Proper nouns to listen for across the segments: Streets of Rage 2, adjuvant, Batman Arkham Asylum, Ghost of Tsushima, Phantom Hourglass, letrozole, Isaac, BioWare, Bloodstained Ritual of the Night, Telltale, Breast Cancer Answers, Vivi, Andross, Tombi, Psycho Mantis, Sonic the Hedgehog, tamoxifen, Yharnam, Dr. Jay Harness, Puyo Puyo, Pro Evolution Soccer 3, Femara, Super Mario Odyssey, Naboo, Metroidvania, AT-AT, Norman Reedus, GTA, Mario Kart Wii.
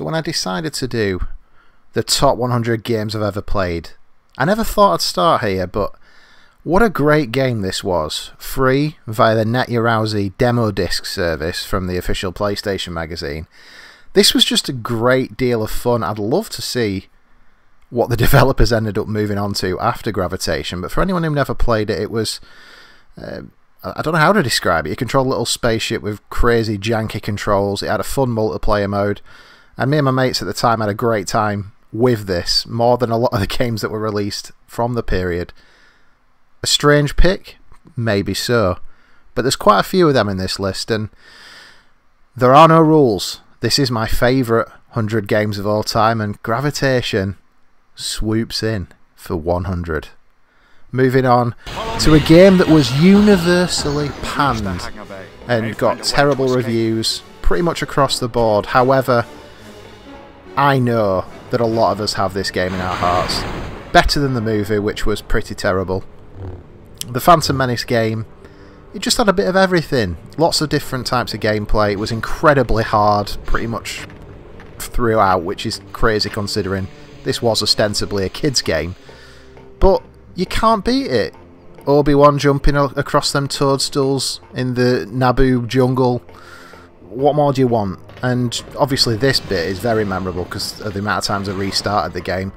So when I decided to do the top 100 games I've ever played, I never thought I'd start here, but what a great game this was. Free via the NetYourowsy demo disc service from the official PlayStation magazine. This was just a great deal of fun. I'd love to see what the developers ended up moving on to after Gravitation, but for anyone who never played it, it was... I don't know how to describe it. You control a little spaceship with crazy janky controls. It had a fun multiplayer mode, and me and my mates at the time had a great time with this, more than a lot of the games that were released from the period. A strange pick? Maybe so. But there's quite a few of them in this list, and there are no rules. This is my favourite 100 games of all time, and Gravitation swoops in for 100. Moving on to a game that was universally panned and got terrible reviews pretty much across the board. However, I know that a lot of us have this game in our hearts. Better than the movie, which was pretty terrible. The Phantom Menace game, it just had a bit of everything. Lots of different types of gameplay. It was incredibly hard pretty much throughout, which is crazy considering this was ostensibly a kid's game. But you can't beat it. Obi-Wan jumping across them toadstools in the Naboo jungle. What more do you want? And obviously this bit is very memorable because of the amount of times I restarted the game.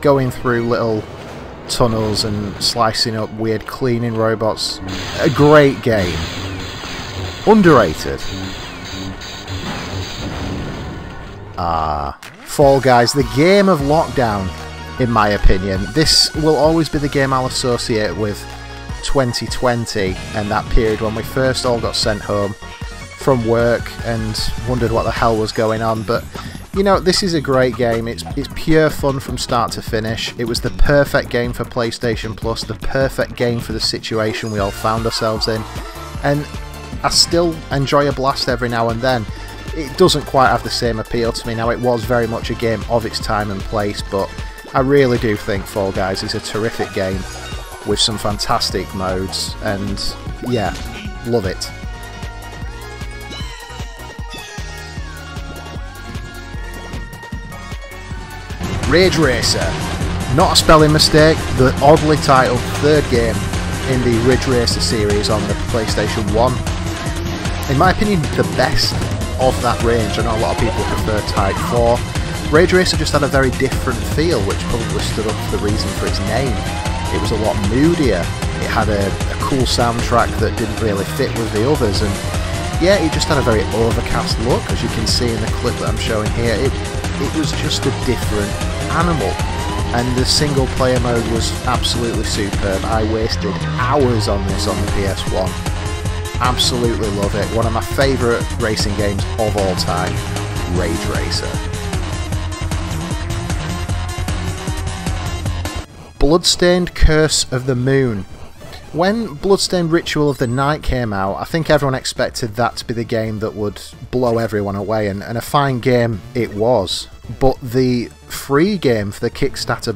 Going through little tunnels and slicing up weird cleaning robots. A great game. Underrated. Ah, Fall Guys, the game of lockdown, in my opinion. This will always be the game I'll associate with 2020 and that period when we first all got sent home from work and wondered what the hell was going on. But you know, this is a great game. It's pure fun from start to finish. It was the perfect game for PlayStation Plus, the perfect game for the situation we all found ourselves in, and I still enjoy a blast every now and then. It doesn't quite have the same appeal to me now. It was very much a game of its time and place, but I really do think Fall Guys is a terrific game with some fantastic modes, and yeah, love it. Rage Racer, not a spelling mistake, the oddly titled third game in the Rage Racer series on the PlayStation 1. In my opinion, the best of that range. I know a lot of people prefer Type 4. Rage Racer just had a very different feel, which probably stood up for the reason for its name. It was a lot moodier, it had a cool soundtrack that didn't really fit with the others, and yeah, it just had a very overcast look, as you can see in the clip that I'm showing here. It was just a different animal, and the single player mode was absolutely superb. I wasted hours on this on the PS1. Absolutely love it. One of my favourite racing games of all time, Rage Racer. Bloodstained Curse of the Moon. When Bloodstained Ritual of the Night came out, I think everyone expected that to be the game that would blow everyone away, and a fine game it was. But the free game for the Kickstarter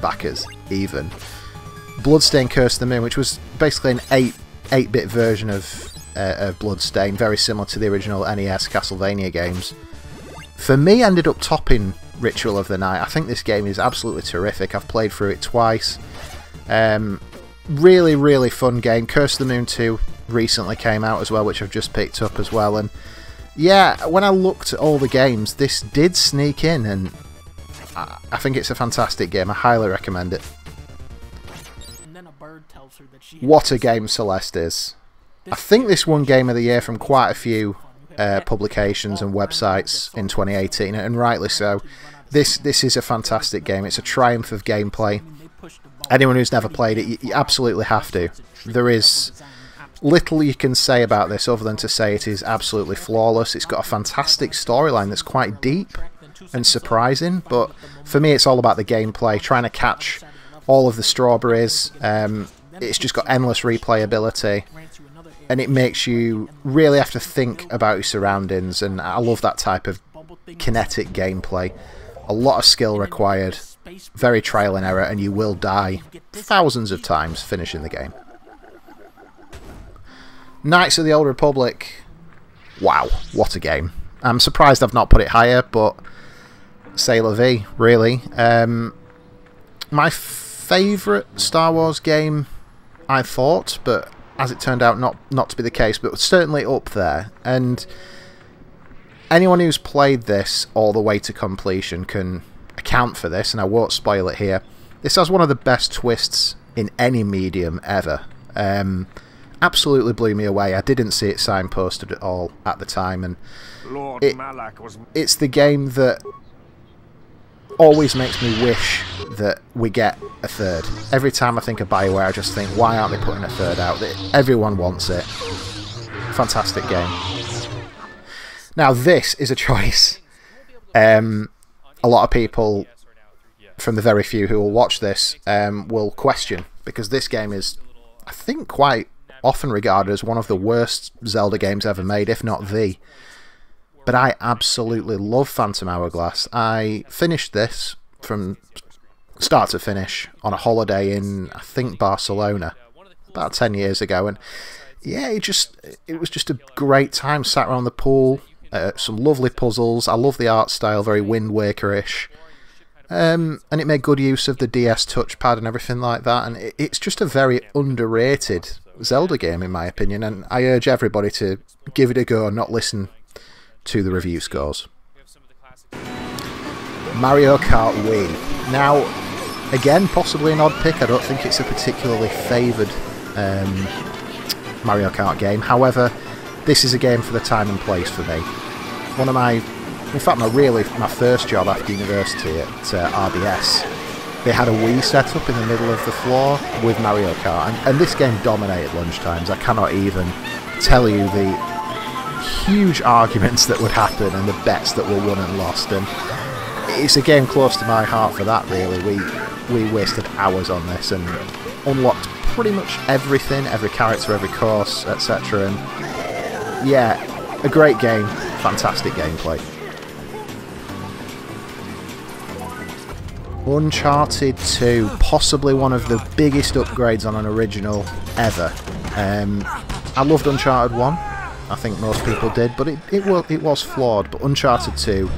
backers even, Bloodstained Curse of the Moon, which was basically an 8-bit version of Bloodstained, very similar to the original NES Castlevania games, for me ended up topping Ritual of the Night. I think this game is absolutely terrific. I've played through it twice. Really, really fun game. Curse of the Moon 2 recently came out as well, which I've just picked up as well. And yeah, when I looked at all the games, this did sneak in, and I think it's a fantastic game. I highly recommend it. What a game Celeste is. I think this won Game of the Year from quite a few publications and websites in 2018, and rightly so. This is a fantastic game. It's a triumph of gameplay. Anyone who's never played it, you absolutely have to. There is little you can say about this other than to say it is absolutely flawless. It's got a fantastic storyline that's quite deep and surprising, but for me it's all about the gameplay, trying to catch all of the strawberries. It's just got endless replayability, and it makes you really have to think about your surroundings, and I love that type of kinetic gameplay. A lot of skill required. Very trial and error, and you will die thousands of times finishing the game. Knights of the Old Republic. Wow, what a game. I'm surprised I've not put it higher, but c'est la vie, really. My favourite Star Wars game, I thought, but as it turned out not to be the case, but certainly up there. And anyone who's played this all the way to completion can account for this, and I won't spoil it here. This has one of the best twists in any medium ever. Absolutely blew me away. I didn't see it signposted at all at the time, and it's the game that always makes me wish that we get a third. Every time I think of BioWare, I just think, why aren't they putting a third out? Everyone wants it. Fantastic game. Now, this is a choice. A lot of people, from the very few who will watch this, will question, because this game is, I think, quite often regarded as one of the worst Zelda games ever made, if not the. But I absolutely love Phantom Hourglass. I finished this from start to finish on a holiday in, I think, Barcelona about 10 years ago, and yeah, it was just a great time, sat around the pool, some lovely puzzles. I love the art style, very Wind Waker-ish. And it made good use of the DS touchpad and everything like that, and it's just a very underrated Zelda game in my opinion, and I urge everybody to give it a go and not listen to the review scores. Mario Kart Wii. Now, again, possibly an odd pick. I don't think it's a particularly favoured Mario Kart game. However, this is a game for the time and place for me. One of my... In fact, my first job after university at RBS, they had a Wii set up in the middle of the floor with Mario Kart, and this game dominated lunchtimes. I cannot even tell you the huge arguments that would happen and the bets that were won and lost, and it's a game close to my heart for that, really. We wasted hours on this and unlocked pretty much everything, every character, every course, etc. And yeah, a great game, fantastic gameplay. Uncharted 2, possibly one of the biggest upgrades on an original ever. I loved Uncharted 1, I think most people did, but it was flawed, but Uncharted 2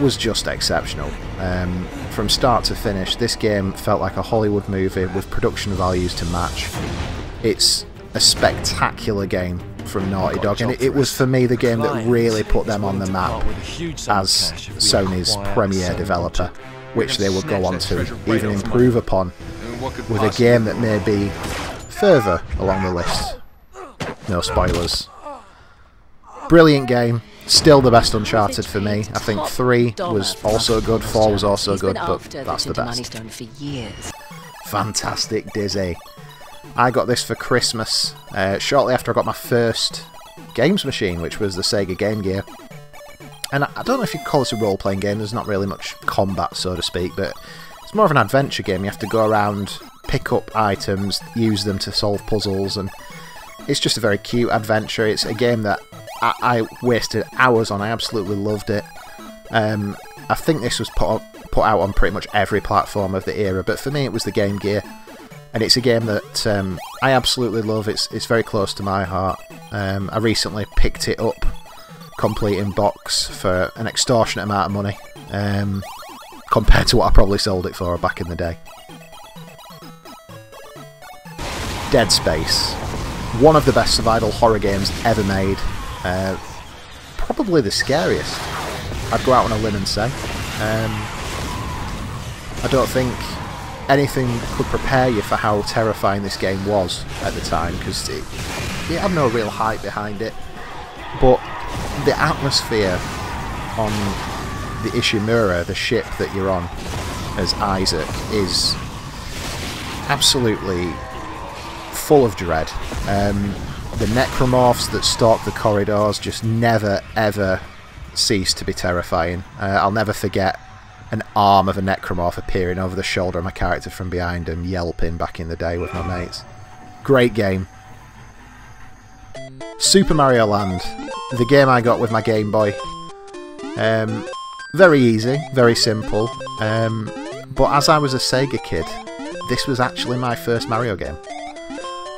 was just exceptional. From start to finish, this game felt like a Hollywood movie with production values to match. It's a spectacular game from Naughty Dog, and it was for me the game that really put them on the map as Sony's premier developer, which they will go on to even improve upon with a game that may be further along the list. No spoilers. Brilliant game. Still the best Uncharted for me. I think 3 was also good, 4 was also good, but that's the best. Fantastic Dizzy. I got this for Christmas, shortly after I got my first games machine, which was the Sega Game Gear. And I don't know if you'd call this a role-playing game, there's not really much combat, so to speak, but it's more of an adventure game. You have to go around, pick up items, use them to solve puzzles, and it's just a very cute adventure. It's a game that I wasted hours on, I absolutely loved it. I think this was put out on pretty much every platform of the era, but for me it was the Game Gear, and it's a game that I absolutely love. It's very close to my heart. I recently picked it up complete in box for an extortionate amount of money, compared to what I probably sold it for back in the day. Dead Space, one of the best survival horror games ever made, probably the scariest, I'd go out on a limb and say. I don't think anything could prepare you for how terrifying this game was at the time, because it had no real hype behind it, but the atmosphere on the Ishimura, the ship that you're on as Isaac, is absolutely full of dread. The necromorphs that stalk the corridors just never ever cease to be terrifying. I'll never forget an arm of a necromorph appearing over the shoulder of my character from behind and yelping back in the day with my mates. Great game. Super Mario Land, the game I got with my Game Boy. Very easy, very simple, but as I was a Sega kid, this was actually my first Mario game.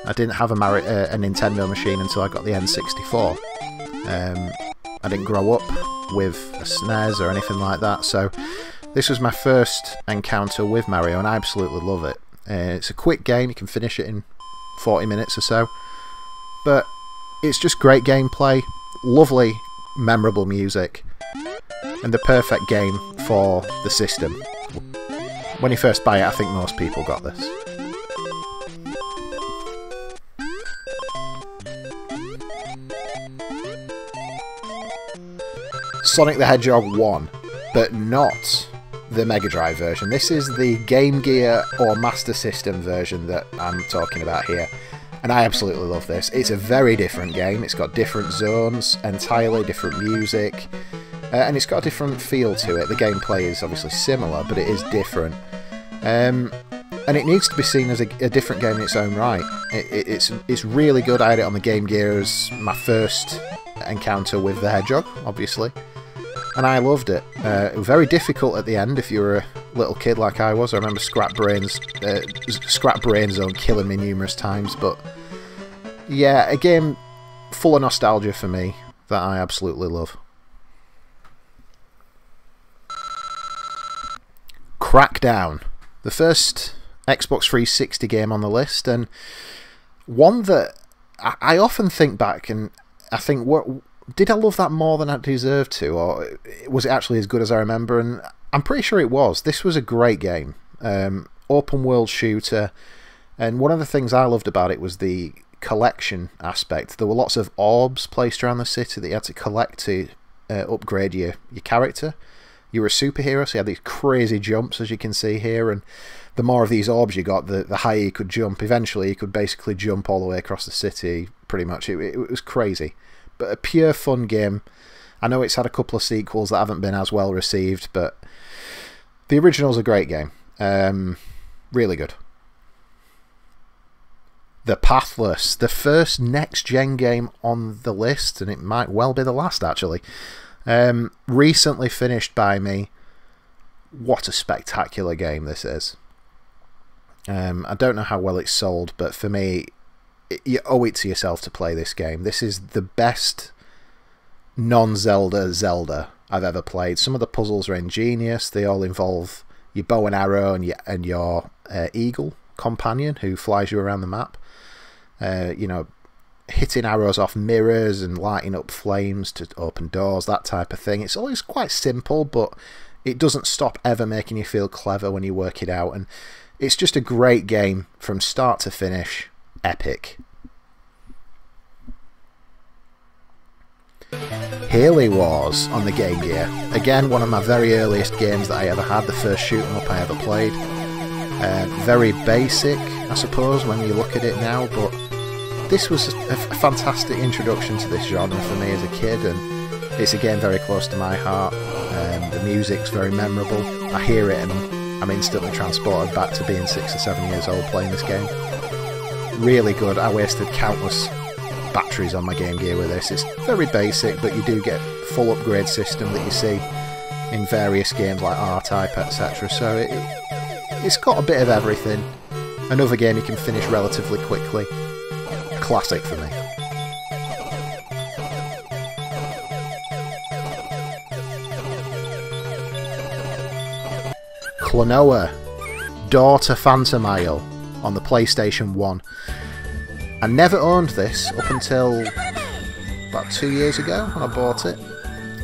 I didn't have a Nintendo machine until I got the N64. I didn't grow up with a SNES or anything like that, so this was my first encounter with Mario, and I absolutely love it. It's a quick game, you can finish it in 40 minutes or so, but it's just great gameplay, lovely, memorable music, and the perfect game for the system. When you first buy it, I think most people got this. Sonic the Hedgehog 1, but not the Mega Drive version. This is the Game Gear or Master System version that I'm talking about here, and I absolutely love this. It's a very different game, it's got different zones, entirely different music, and it's got a different feel to it. The gameplay is obviously similar, but it is different, and it needs to be seen as a different game in its own right. It's really good. I had it on the Game Gear as my first encounter with the Hedgehog, obviously, and I loved it. Very difficult at the end if you were a little kid like I was. I remember Scrap Brain Zone killing me numerous times, but yeah, a game full of nostalgia for me that I absolutely love. Crackdown, the first Xbox 360 game on the list, and one that I often think back and I think, did I love that more than I deserved to, or was it actually as good as I remember? And I'm pretty sure it was. This was a great game, open world shooter, and one of the things I loved about it was the collection aspect. There were lots of orbs placed around the city that you had to collect to upgrade your character. You were a superhero, so you had these crazy jumps, as you can see here, and the more of these orbs you got, the higher you could jump. Eventually, you could basically jump all the way across the city, pretty much. It was crazy, but a pure fun game. I know it's had a couple of sequels that haven't been as well received, but the original's a great game. Really good. The Pathless, the first next-gen game on the list, and it might well be the last, actually. Recently finished by me. What a spectacular game this is. I don't know how well it's sold, but for me, you owe it to yourself to play this game. This is the best non-Zelda Zelda I've ever played. Some of the puzzles are ingenious. They all involve your bow and arrow and your eagle companion who flies you around the map. You know, hitting arrows off mirrors and lighting up flames to open doors, that type of thing. It's always quite simple, but it doesn't stop ever making you feel clever when you work it out, and it's just a great game from start to finish. Epic. Halo Wars on the Game Gear. Again, one of my very earliest games that I ever had, the first shoot 'em up I ever played. Very basic, I suppose, when you look at it now, but this was a fantastic introduction to this genre for me as a kid, and it's again very close to my heart. The music's very memorable. I hear it and I'm instantly transported back to being 6 or 7 years old playing this game. Really good. I wasted countless batteries on my Game Gear with this. It's very basic, but you do get full upgrade system that you see in various games like R-Type, etc. So it's got a bit of everything. Another game you can finish relatively quickly. Classic for me. Klonoa, Door to Phantomile on the PlayStation 1. I never owned this up until about 2 years ago when I bought it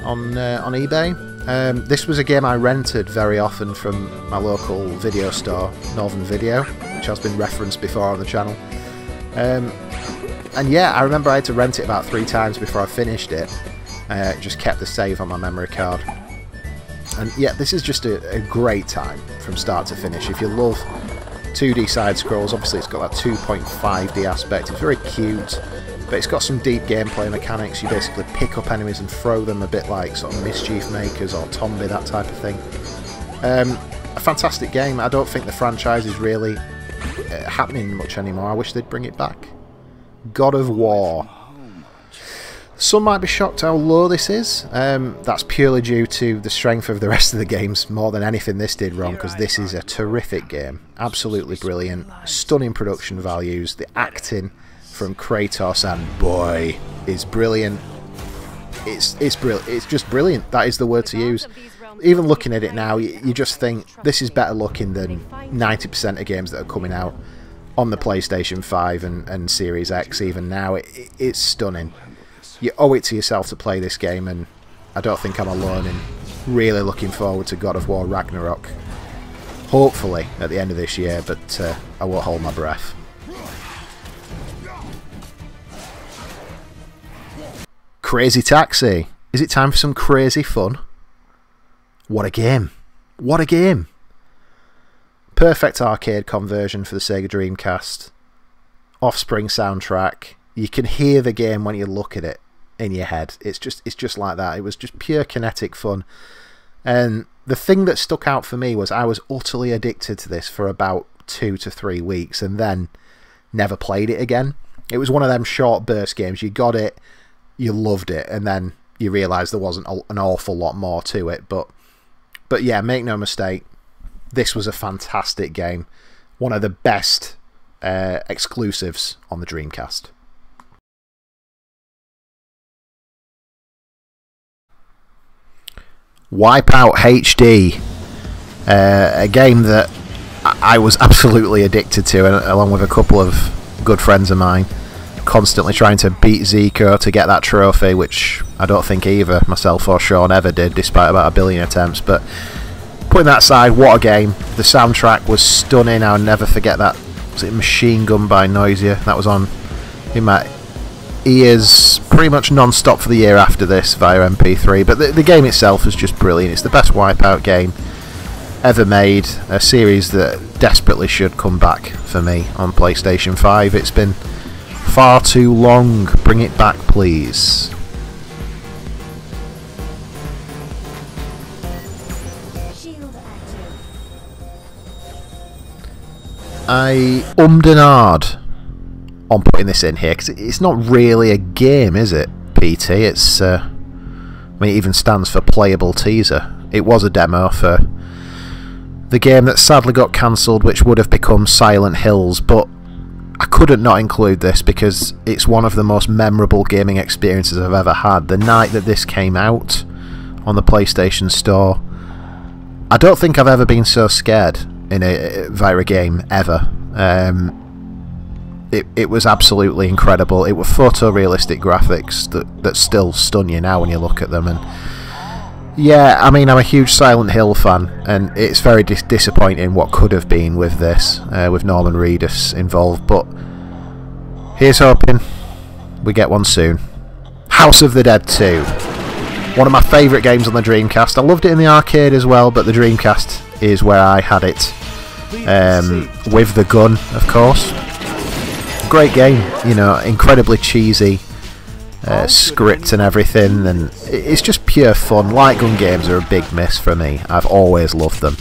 on eBay. This was a game I rented very often from my local video store, Northern Video, which has been referenced before on the channel. And yeah, I remember I had to rent it about 3 times before I finished it. It just kept the save on my memory card. And yeah, this is just a great time from start to finish. If you love 2D side scrolls, obviously it's got that 2.5D aspect. It's very cute, but it's got some deep gameplay mechanics. You basically pick up enemies and throw them, a bit like sort of Mischief Makers or Tombi, that type of thing. A fantastic game. I don't think the franchise is really happening much anymore. I wish they'd bring it back. God of War. Some might be shocked how low this is. That's purely due to the strength of the rest of the games more than anything this did wrong, because this is a terrific game. Absolutely brilliant. Stunning production values. The acting from Kratos, and boy, is brilliant. it's brilliant. It's just brilliant. That is the word to use. Even looking at it now, you just think this is better looking than 90% of games that are coming out on the PlayStation 5 and Series X. Even now, it's stunning. You owe it to yourself to play this game, and I don't think I'm alone in really looking forward to God of War Ragnarok. Hopefully at the end of this year, but I won't hold my breath. Crazy Taxi. Is it time for some crazy fun? What a game. What a game. Perfect arcade conversion for the Sega Dreamcast. Offspring soundtrack. You can hear the game when you look at it in your head. It's just like that. It was just pure kinetic fun. And the thing that stuck out for me was I was utterly addicted to this for about 2 to 3 weeks and then never played it again. It was one of them short burst games. You got it, you loved it, and then you realised there wasn't an awful lot more to it. But yeah, make no mistake, this was a fantastic game. One of the best exclusives on the Dreamcast. Wipeout HD, a game that I was absolutely addicted to, along with a couple of good friends of mine, constantly trying to beat Zico to get that trophy, which I don't think either myself or Sean ever did, despite about a billion attempts. But putting that aside, what a game. The soundtrack was stunning. I'll never forget that. Was it Machine Gun by Noisia? That was on in my ears pretty much non-stop for the year after this via MP3, but the game itself is just brilliant. It's the best Wipeout game ever made, a series that desperately should come back for me on PlayStation 5. It's been far too long. Bring it back, please. I umdenard on putting this in here, because it's not really a game, is it, PT? It's I mean, it even stands for Playable Teaser. It was a demo for the game that sadly got cancelled, which would have become Silent Hills, but I couldn't not include this because it's one of the most memorable gaming experiences I've ever had. The night that this came out on the PlayStation Store, I don't think I've ever been so scared in via a game ever. It was absolutely incredible. It were photorealistic graphics that still stun you now when you look at them. And yeah, I mean, I'm a huge Silent Hill fan, and it's very disappointing what could have been with this, with Norman Reedus involved. But here's hoping we get one soon. House of the Dead 2. One of my favourite games on the Dreamcast. I loved it in the arcade as well, but the Dreamcast is where I had it. With the gun, of course. Great game, you know, incredibly cheesy script and everything, and it's just pure fun. Light gun games are a big miss for me. I've always loved them,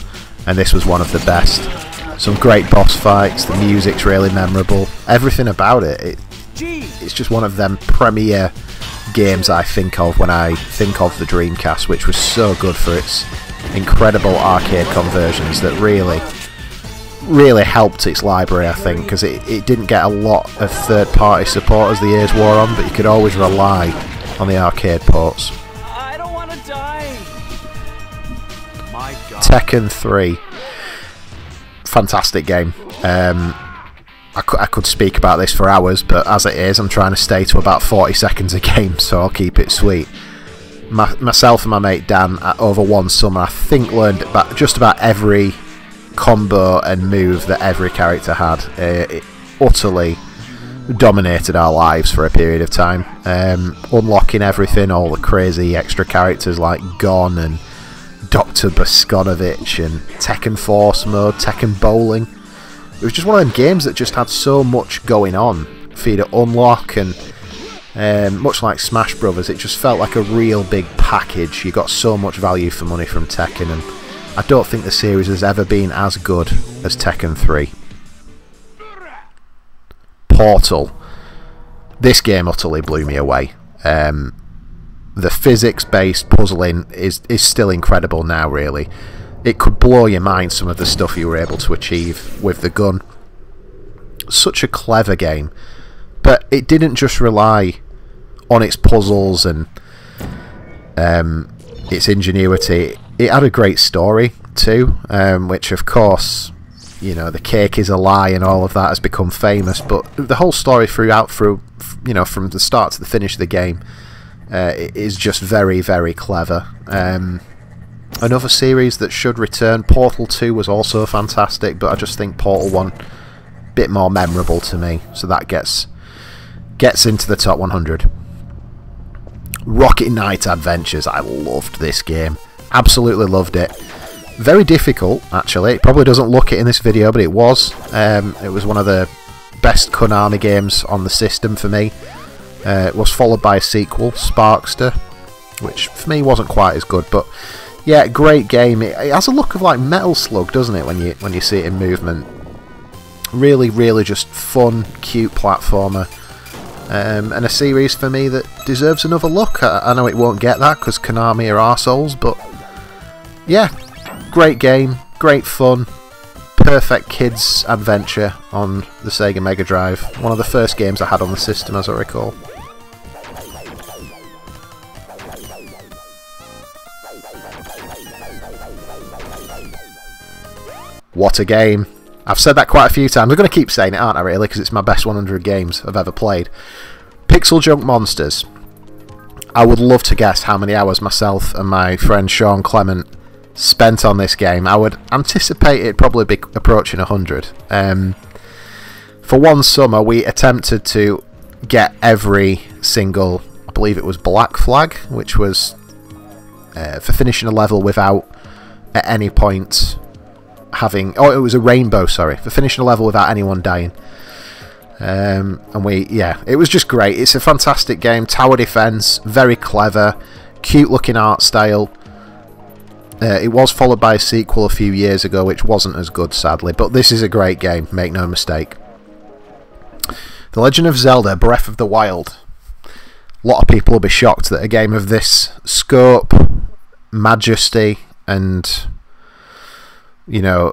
and this was one of the best. Some great boss fights, the music's really memorable, everything about it's just one of them premier games I think of when I think of the Dreamcast, which was so good for its incredible arcade conversions that really helped its library, I think, because it didn't get a lot of third-party support as the years wore on, but you could always rely on the arcade ports. I don't want to die. My God. Tekken 3. Fantastic game. I could speak about this for hours, but as it is, I'm trying to stay to about 40 seconds a game, so I'll keep it sweet. Myself and my mate Dan, over one summer, I think learned about just about every combo and move that every character had. It utterly dominated our lives for a period of time, unlocking everything, all the crazy extra characters like Gon and Dr. Boskonovich and Tekken Force mode, Tekken Bowling. It was just one of them games that just had so much going on for you to unlock, and much like Smash Brothers, it just felt like a real big package. You got so much value for money from Tekken, and I don't think the series has ever been as good as Tekken 3. Portal. This game utterly blew me away. The physics-based puzzling is still incredible now, really. It could blow your mind, some of the stuff you were able to achieve with the gun. Such a clever game. But it didn't just rely on its puzzles and its ingenuity. It had a great story too, which of course, you know, the cake is a lie and all of that has become famous, but the whole story throughout, you know, from the start to the finish of the game, is just very, very clever. Another series that should return, Portal 2 was also fantastic, but I just think Portal 1 a bit more memorable to me, so that gets into the top 100. Rocket Knight Adventures, I loved this game, absolutely loved it. Very difficult, actually. It probably doesn't look it in this video, but it was. It was one of the best Konami games on the system for me. It was followed by a sequel, Sparkster, which for me wasn't quite as good, but yeah, great game. It has a look of like Metal Slug, doesn't it, when you see it in movement? Really, really just fun, cute platformer, and a series for me that deserves another look. I know it won't get that because Konami are arseholes, but yeah, great game, great fun, perfect kids adventure on the Sega Mega Drive. One of the first games I had on the system, as I recall. What a game. I've said that quite a few times. I'm going to keep saying it, aren't I, really, because it's my best 100 games I've ever played. Pixel Junk Monsters. I would love to guess how many hours myself and my friend Sean Clement spent on this game. I would anticipate it probably be approaching 100. For one summer, we attempted to get every single, I believe it was Black Flag, which was for finishing a level without at any point having, oh, it was a rainbow, sorry, for finishing a level without anyone dying. And we, yeah, it was just great. It's a fantastic game. Tower defense, very clever, cute looking art style. It was followed by a sequel a few years ago, which wasn't as good, sadly, but this is a great game, make no mistake. The Legend of Zelda Breath of the Wild. A lot of people will be shocked that a game of this scope, majesty, and, you know,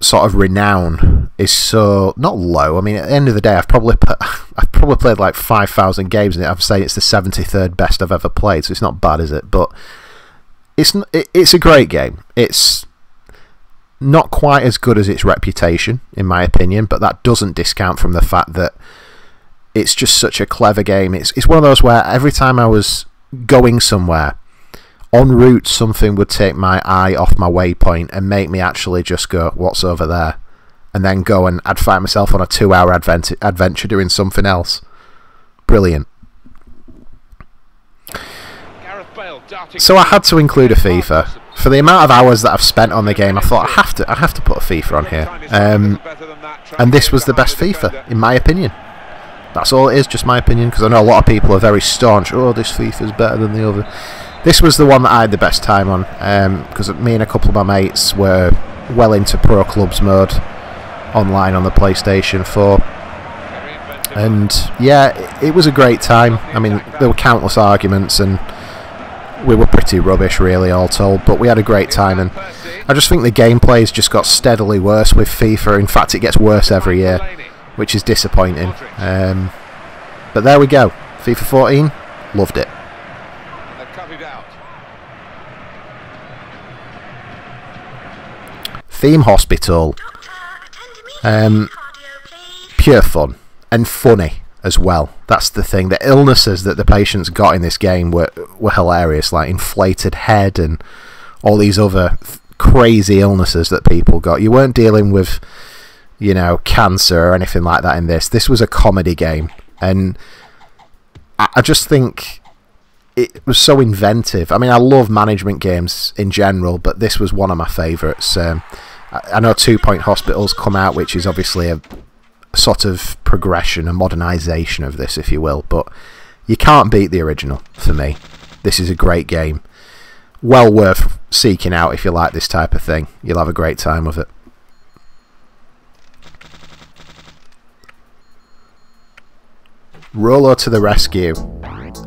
sort of renown is so, not low. I mean, at the end of the day, I've probably played like 5,000 games, and I've said it's the 73rd best I've ever played, so it's not bad, is it? But it's a great game. It's not quite as good as its reputation, in my opinion, but that doesn't discount from the fact that it's just such a clever game. It's one of those where every time I was going somewhere, en route something would take my eye off my waypoint and make me actually just go, what's over there? And then go and I'd find myself on a 2-hour adventure doing something else. Brilliant. So I had to include a FIFA. For the amount of hours that I've spent on the game, I thought I have to put a FIFA on here. And this was the best FIFA, in my opinion. That's all it is, just my opinion, because I know a lot of people are very staunch. Oh, this FIFA's better than the other. This was the one that I had the best time on, because me and a couple of my mates were well into Pro Clubs mode online on the PlayStation 4. And yeah, it was a great time. I mean, there were countless arguments and we were pretty rubbish, really, all told, but we had a great time, and I just think the gameplay's just got steadily worse with FIFA. In fact, it gets worse every year, which is disappointing. But there we go. FIFA 14, loved it. Theme Hospital. Pure fun, and funny as well. That's the thing. The illnesses that the patients got in this game were hilarious, like inflated head and all these other crazy illnesses that people got. You weren't dealing with, you know, cancer or anything like that in this. This was a comedy game, and I just think it was so inventive. I mean, I love management games in general, but this was one of my favourites. I know 2 Point Hospital's come out, which is obviously a sort of progression, a modernisation of this, if you will, but you can't beat the original for me. This is a great game, well worth seeking out if you like this type of thing. You'll have a great time with it. Rolo to the Rescue,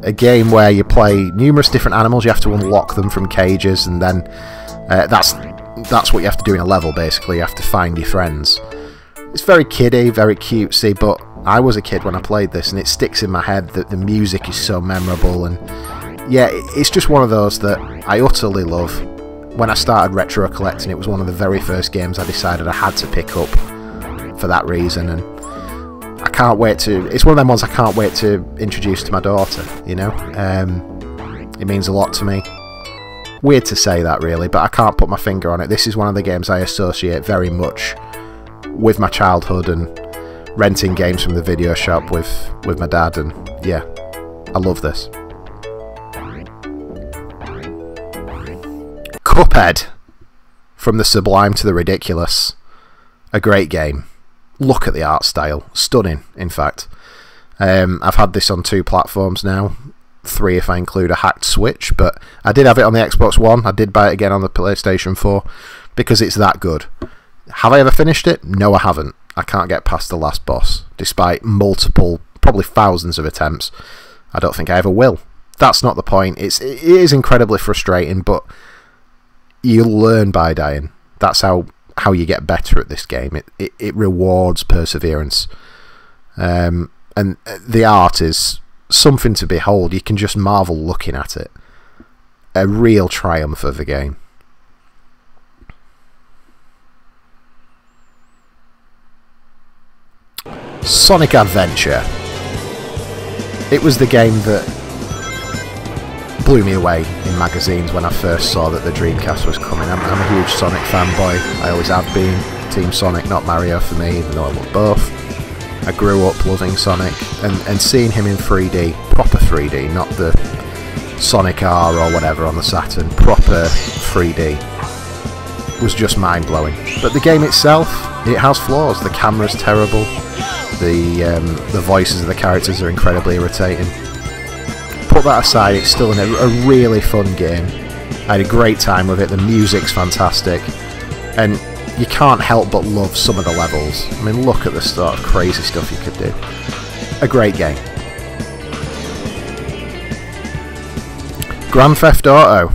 a game where you play numerous different animals, you have to unlock them from cages, and then that's what you have to do in a level, basically. You have to find your friends. It's very kiddie, very cutesy, but I was a kid when I played this, and it sticks in my head that the music is so memorable, and yeah, it's just one of those that I utterly love. When I started retro collecting, it was one of the very first games I decided I had to pick up for that reason, and I can't wait to, it's one of them ones I can't wait to introduce to my daughter, you know. It means a lot to me. Weird to say that really, but I can't put my finger on it. This is one of the games I associate very much with my childhood and renting games from the video shop with my dad, and yeah, I love this. Cuphead, from the sublime to the ridiculous. A great game. Look at the art style. Stunning, in fact. I've had this on 2 platforms now. 3 if I include a hacked Switch, but I did have it on the Xbox One. I did buy it again on the PlayStation 4 because it's that good. Have I ever finished it? No, I haven't. I can't get past the last boss, despite multiple, probably thousands of attempts. I don't think I ever will. That's not the point. It is incredibly frustrating, but you learn by dying. That's how you get better at this game. It rewards perseverance. And the art is something to behold. You can just marvel looking at it. A real triumph of the game. Sonic Adventure. It was the game that blew me away in magazines when I first saw that the Dreamcast was coming. I'm a huge Sonic fanboy. I always have been. Team Sonic, not Mario for me, even though I love both. I grew up loving Sonic, and seeing him in 3D, proper 3D, not the Sonic R or whatever on the Saturn, proper 3D, was just mind-blowing. But the game itself, it has flaws. The camera's terrible. The voices of the characters are incredibly irritating. Put that aside, it's still a really fun game. I had a great time with it. The music's fantastic, and you can't help but love some of the levels. I mean, look at the sort of crazy stuff you could do. A great game. Grand Theft Auto.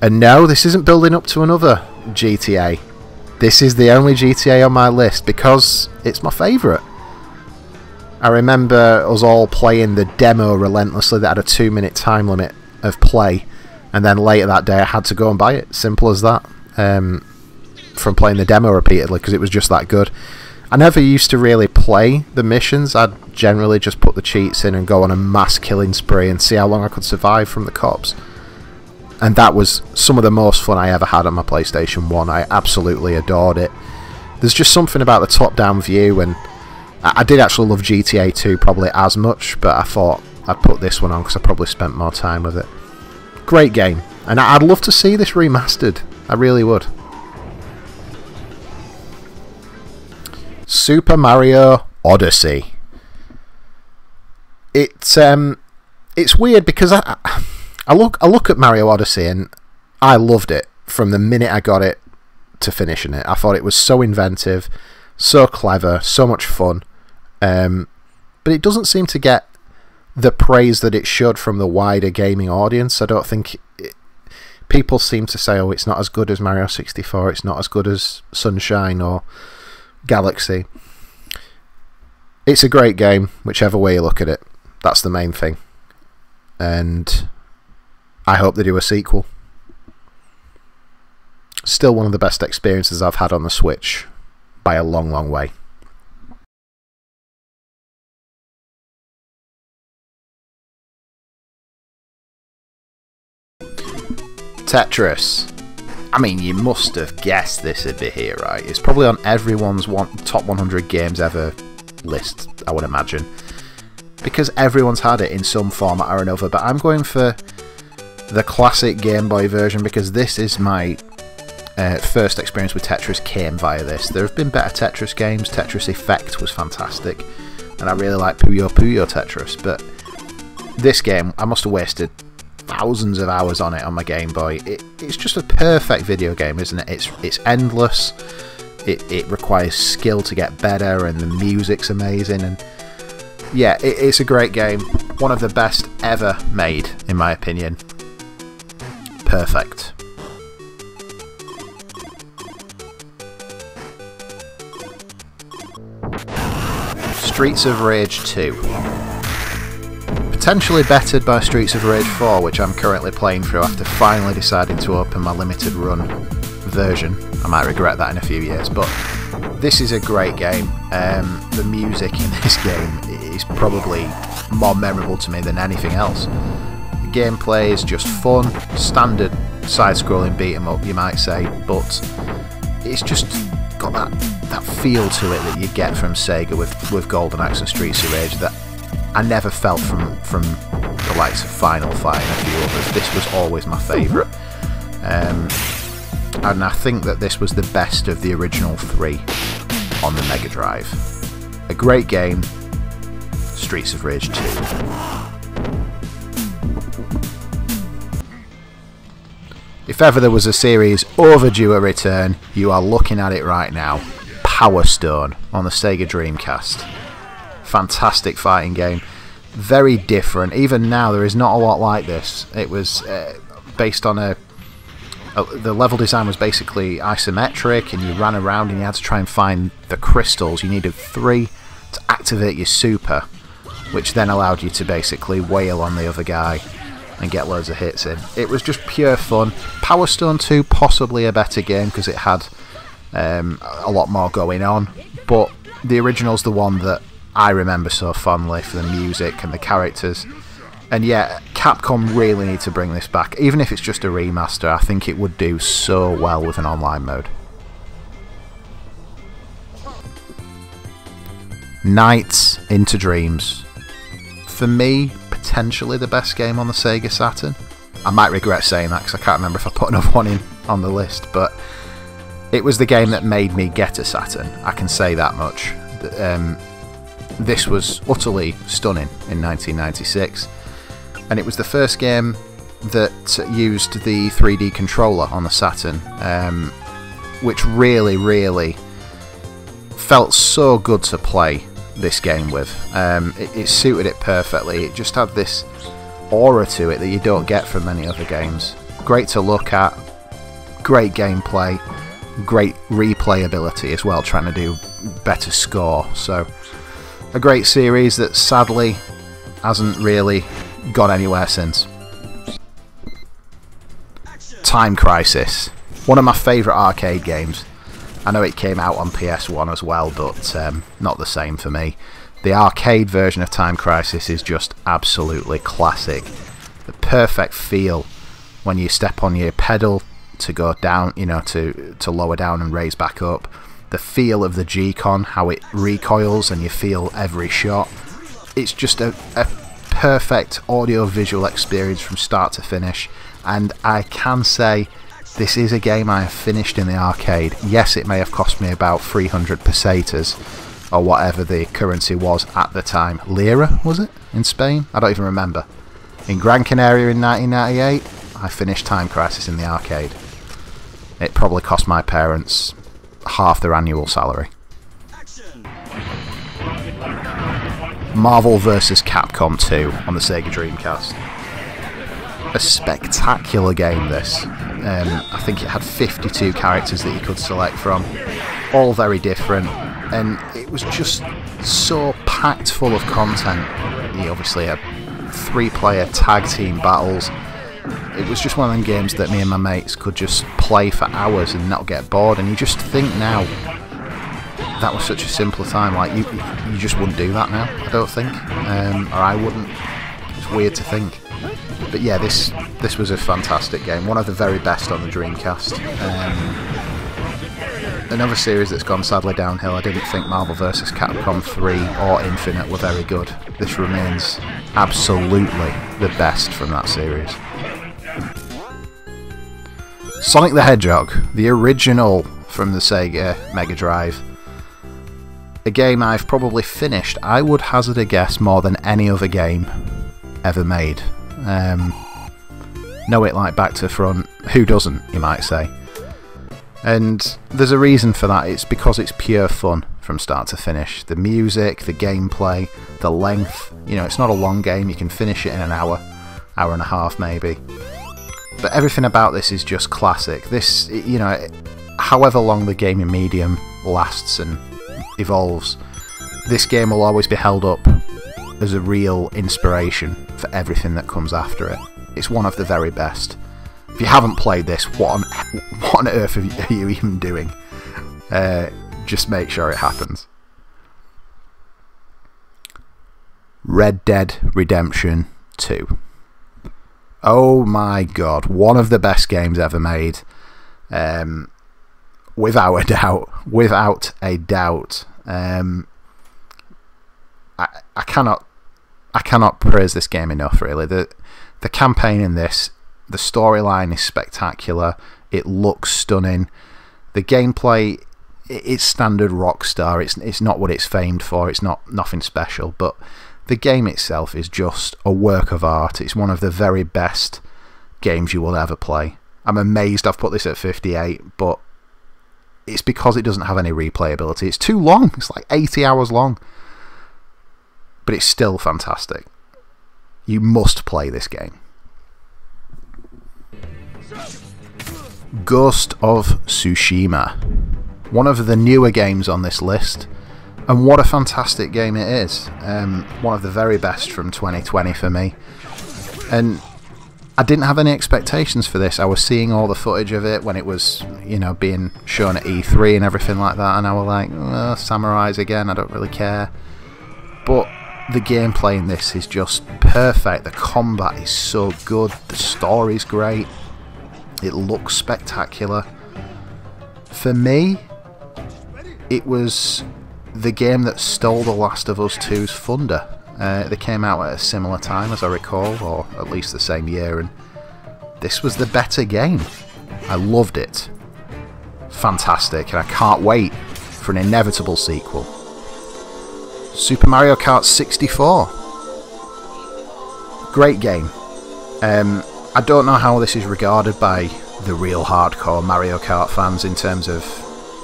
And no, this isn't building up to another GTA. This is the only GTA on my list because it's my favourite. I remember us all playing the demo relentlessly that had a 2-minute time limit of play, and then later that day I had to go and buy it. Simple as that. From playing the demo repeatedly because it was just that good. I never used to really play the missions. I'd generally just put the cheats in and go on a mass killing spree and see how long I could survive from the cops. And that was some of the most fun I ever had on my PlayStation 1. I absolutely adored it. There's just something about the top-down view, and I did actually love GTA 2 probably as much, but I thought I'd put this one on because I probably spent more time with it. Great game, and I'd love to see this remastered. I really would. Super Mario Odyssey. It's weird because I look at Mario Odyssey, and I loved it from the minute I got it to finishing it. I thought it was so inventive, so clever, so much fun. But it doesn't seem to get the praise that it should from the wider gaming audience. I don't think people seem to say, oh, it's not as good as Mario 64, it's not as good as Sunshine or Galaxy. It's a great game, whichever way you look at it. That's the main thing. And I hope they do a sequel. Still one of the best experiences I've had on the Switch by a long, long way. Tetris. I mean, you must have guessed this would be here, right? It's probably on everyone's top 100 games ever list, I would imagine, because everyone's had it in some format or another. But I'm going for the classic Game Boy version because this is my first experience with Tetris came via this. There have been better Tetris games. Tetris Effect was fantastic, and I really like Puyo Puyo Tetris, but this game, I must have wasted thousands of hours on it on my Game Boy. It's just a perfect video game, isn't it? It's endless. It requires skill to get better, and the music's amazing, and yeah, it's a great game. One of the best ever made, in my opinion. Perfect. Streets of Rage 2. potentially bettered by Streets of Rage 4, which I'm currently playing through after finally deciding to open my limited run version. I might regret that in a few years, but this is a great game. The music in this game is probably more memorable to me than anything else. The gameplay is just fun, standard side-scrolling beat-em-up, you might say, but it's just got that feel to it that you get from Sega with Golden Axe and Streets of Rage that I never felt from the likes of Final Fight and a few others. This was always my favourite. And I think that this was the best of the original three on the Mega Drive. A great game, Streets of Rage 2. If ever there was a series overdue a return, you are looking at it right now. Power Stone on the Sega Dreamcast. Fantastic fighting game, very different. Even now there is not a lot like this. It was based on the level design was basically isometric, and you ran around and you had to try and find the crystals. You needed 3 to activate your super, which then allowed you to basically wail on the other guy and get loads of hits in. It was just pure fun. Power Stone 2 possibly a better game because it had a lot more going on, but the original's the one that I remember so fondly for the music and the characters. And yeah, Capcom really need to bring this back. Even if it's just a remaster, I think it would do so well with an online mode. Nights into Dreams. For me, potentially the best game on the Sega Saturn. I might regret saying that because I can't remember if I put another one in on the list, but it was the game that made me get a Saturn. I can say that much. This was utterly stunning in 1996, and it was the first game that used the 3D controller on the Saturn, which really, really felt so good to play this game with. It suited it perfectly. It just had this aura to it that you don't get from many other games. Great to look at, great gameplay, great replayability as well, trying to do better score. So a great series that sadly hasn't really gone anywhere since. Time Crisis. One of my favourite arcade games. I know it came out on PS1 as well, but not the same for me. The arcade version of Time Crisis is just absolutely classic. The perfect feel when you step on your pedal to go down, you know, to lower down and raise back up. The feel of the G-Con, how it recoils and you feel every shot. It's just a perfect audio-visual experience from start to finish, and I can say this is a game I have finished in the arcade. Yes, it may have cost me about 300 pesetas, or whatever the currency was at the time. Lira, was it? In Spain? I don't even remember. In Gran Canaria in 1998, I finished Time Crisis in the arcade. It probably cost my parents half their annual salary. Marvel vs. Capcom 2 on the Sega Dreamcast. A spectacular game, this. I think it had 52 characters that you could select from, all very different, and it was just so packed full of content. You obviously had 3-player tag team battles. It was just one of them games that me and my mates could just play for hours and not get bored. And you just think now, that was such a simpler time. Like, you just wouldn't do that now, I don't think. Or I wouldn't. It's weird to think. But yeah, this was a fantastic game. One of the very best on the Dreamcast. Another series that's gone sadly downhill. I didn't think Marvel vs. Capcom 3 or Infinite were very good. This remains absolutely the best from that series. Sonic the Hedgehog, the original from the Sega Mega Drive. A game I've probably finished, I would hazard a guess, more than any other game ever made. Know it like back to front. Who doesn't, you might say. And there's a reason for that. It's because it's pure fun from start to finish. The music, the gameplay, the length. You know, it's not a long game. You can finish it in an hour, hour and a half maybe. But everything about this is just classic. This, you know, however long the gaming medium lasts and evolves, this game will always be held up as a real inspiration for everything that comes after it. It's one of the very best. If you haven't played this, what on earth are you even doing? Just make sure it happens. Red Dead Redemption 2. Oh my god, one of the best games ever made. Without a doubt. I cannot praise this game enough, really. The campaign in this, the storyline is spectacular. It looks stunning. The gameplay, it's standard Rockstar. It's not what it's famed for. It's nothing special, but the game itself is just a work of art. It's one of the very best games you will ever play. I'm amazed I've put this at 58, but it's because it doesn't have any replayability. It's too long. It's like 80 hours long. But it's still fantastic. You must play this game. Ghost of Tsushima. One of the newer games on this list. And what a fantastic game it is. One of the very best from 2020 for me. And I didn't have any expectations for this. I was seeing all the footage of it when it was, you know, being shown at E3 and everything like that. And I was like, oh, samurais again, I don't really care. But the gameplay in this is just perfect. The combat is so good. The story's great. It looks spectacular. For me, it was the game that stole The Last of Us 2's thunder. They came out at a similar time, as I recall, or at least the same year, and this was the better game. I loved it. Fantastic, and I can't wait for an inevitable sequel. Super Mario Kart 64. Great game. I don't know how this is regarded by the real hardcore Mario Kart fans in terms of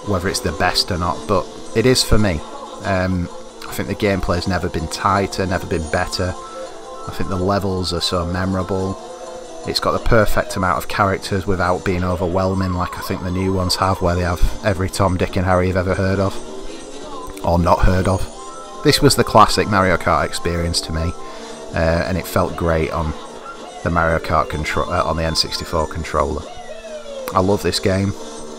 whether it's the best or not, but it is for me. I think the gameplay has never been tighter, never been better. I think the levels are so memorable. It's got the perfect amount of characters without being overwhelming, like I think the new ones have, where they have every Tom, Dick and Harry you've ever heard of. Or not heard of. This was the classic Mario Kart experience to me. And it felt great on the Mario Kart on the N64 controller. I love this game.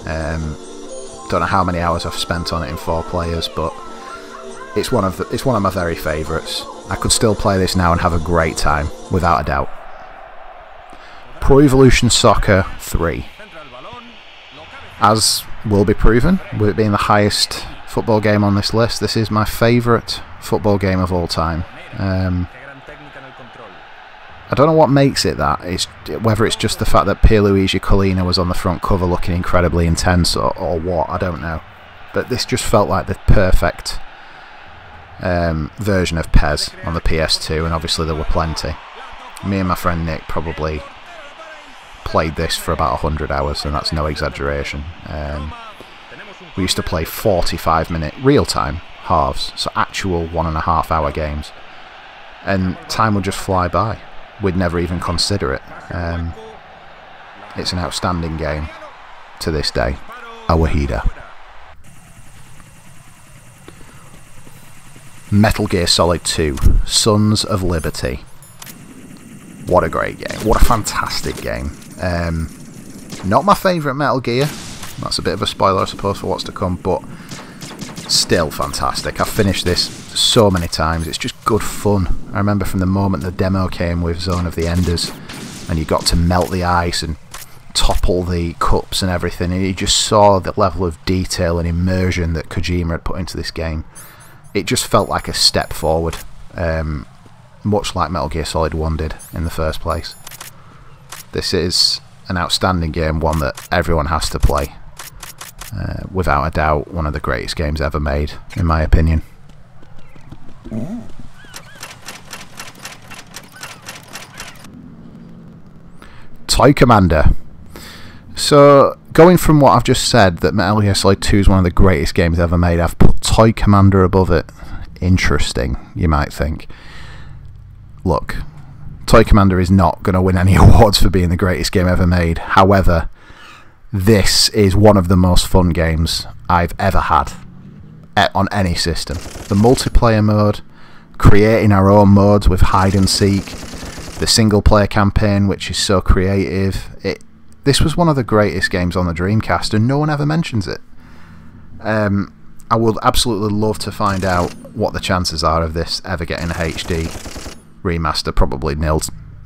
Don't know how many hours I've spent on it in 4 players, but it's one of my very favourites. I could still play this now and have a great time, without a doubt. Pro Evolution Soccer 3. As will be proven, with it being the highest football game on this list, this is my favourite football game of all time. I don't know what makes it that. Whether it's just the fact that Pierluigi Collina was on the front cover looking incredibly intense or what, I don't know. But this just felt like the perfect version of PES on the PS2, and obviously there were plenty. Me and my friend Nick probably played this for about 100 hours, and that's no exaggeration. We used to play 45-minute real-time halves, so actual 1.5-hour games. And time would just fly by. We'd never even consider it. It's an outstanding game to this day. Awahida. Metal Gear Solid 2, Sons of Liberty. What a great game. What a fantastic game. Not my favourite Metal Gear. That's a bit of a spoiler, I suppose, for what's to come, but still fantastic. I've finished this so many times. It's just good fun. I remember from the moment the demo came with Zone of the Enders, and you got to melt the ice and topple the cups and everything, and you just saw the level of detail and immersion that Kojima had put into this game. It just felt like a step forward, much like Metal Gear Solid 1 did in the first place. This is an outstanding game, one that everyone has to play. Without a doubt, one of the greatest games ever made, in my opinion. Toy Commander. So, going from what I've just said, that Metal Gear Solid 2 is one of the greatest games ever made, I've put Toy Commander above it. Interesting, you might think. Look, Toy Commander is not going to win any awards for being the greatest game ever made. However, this is one of the most fun games I've ever had on any system. The multiplayer mode, creating our own modes with hide and seek, the single player campaign, which is so creative. This was one of the greatest games on the Dreamcast, and no one ever mentions it. I would absolutely love to find out what the chances are of this ever getting a HD remaster. Probably nil,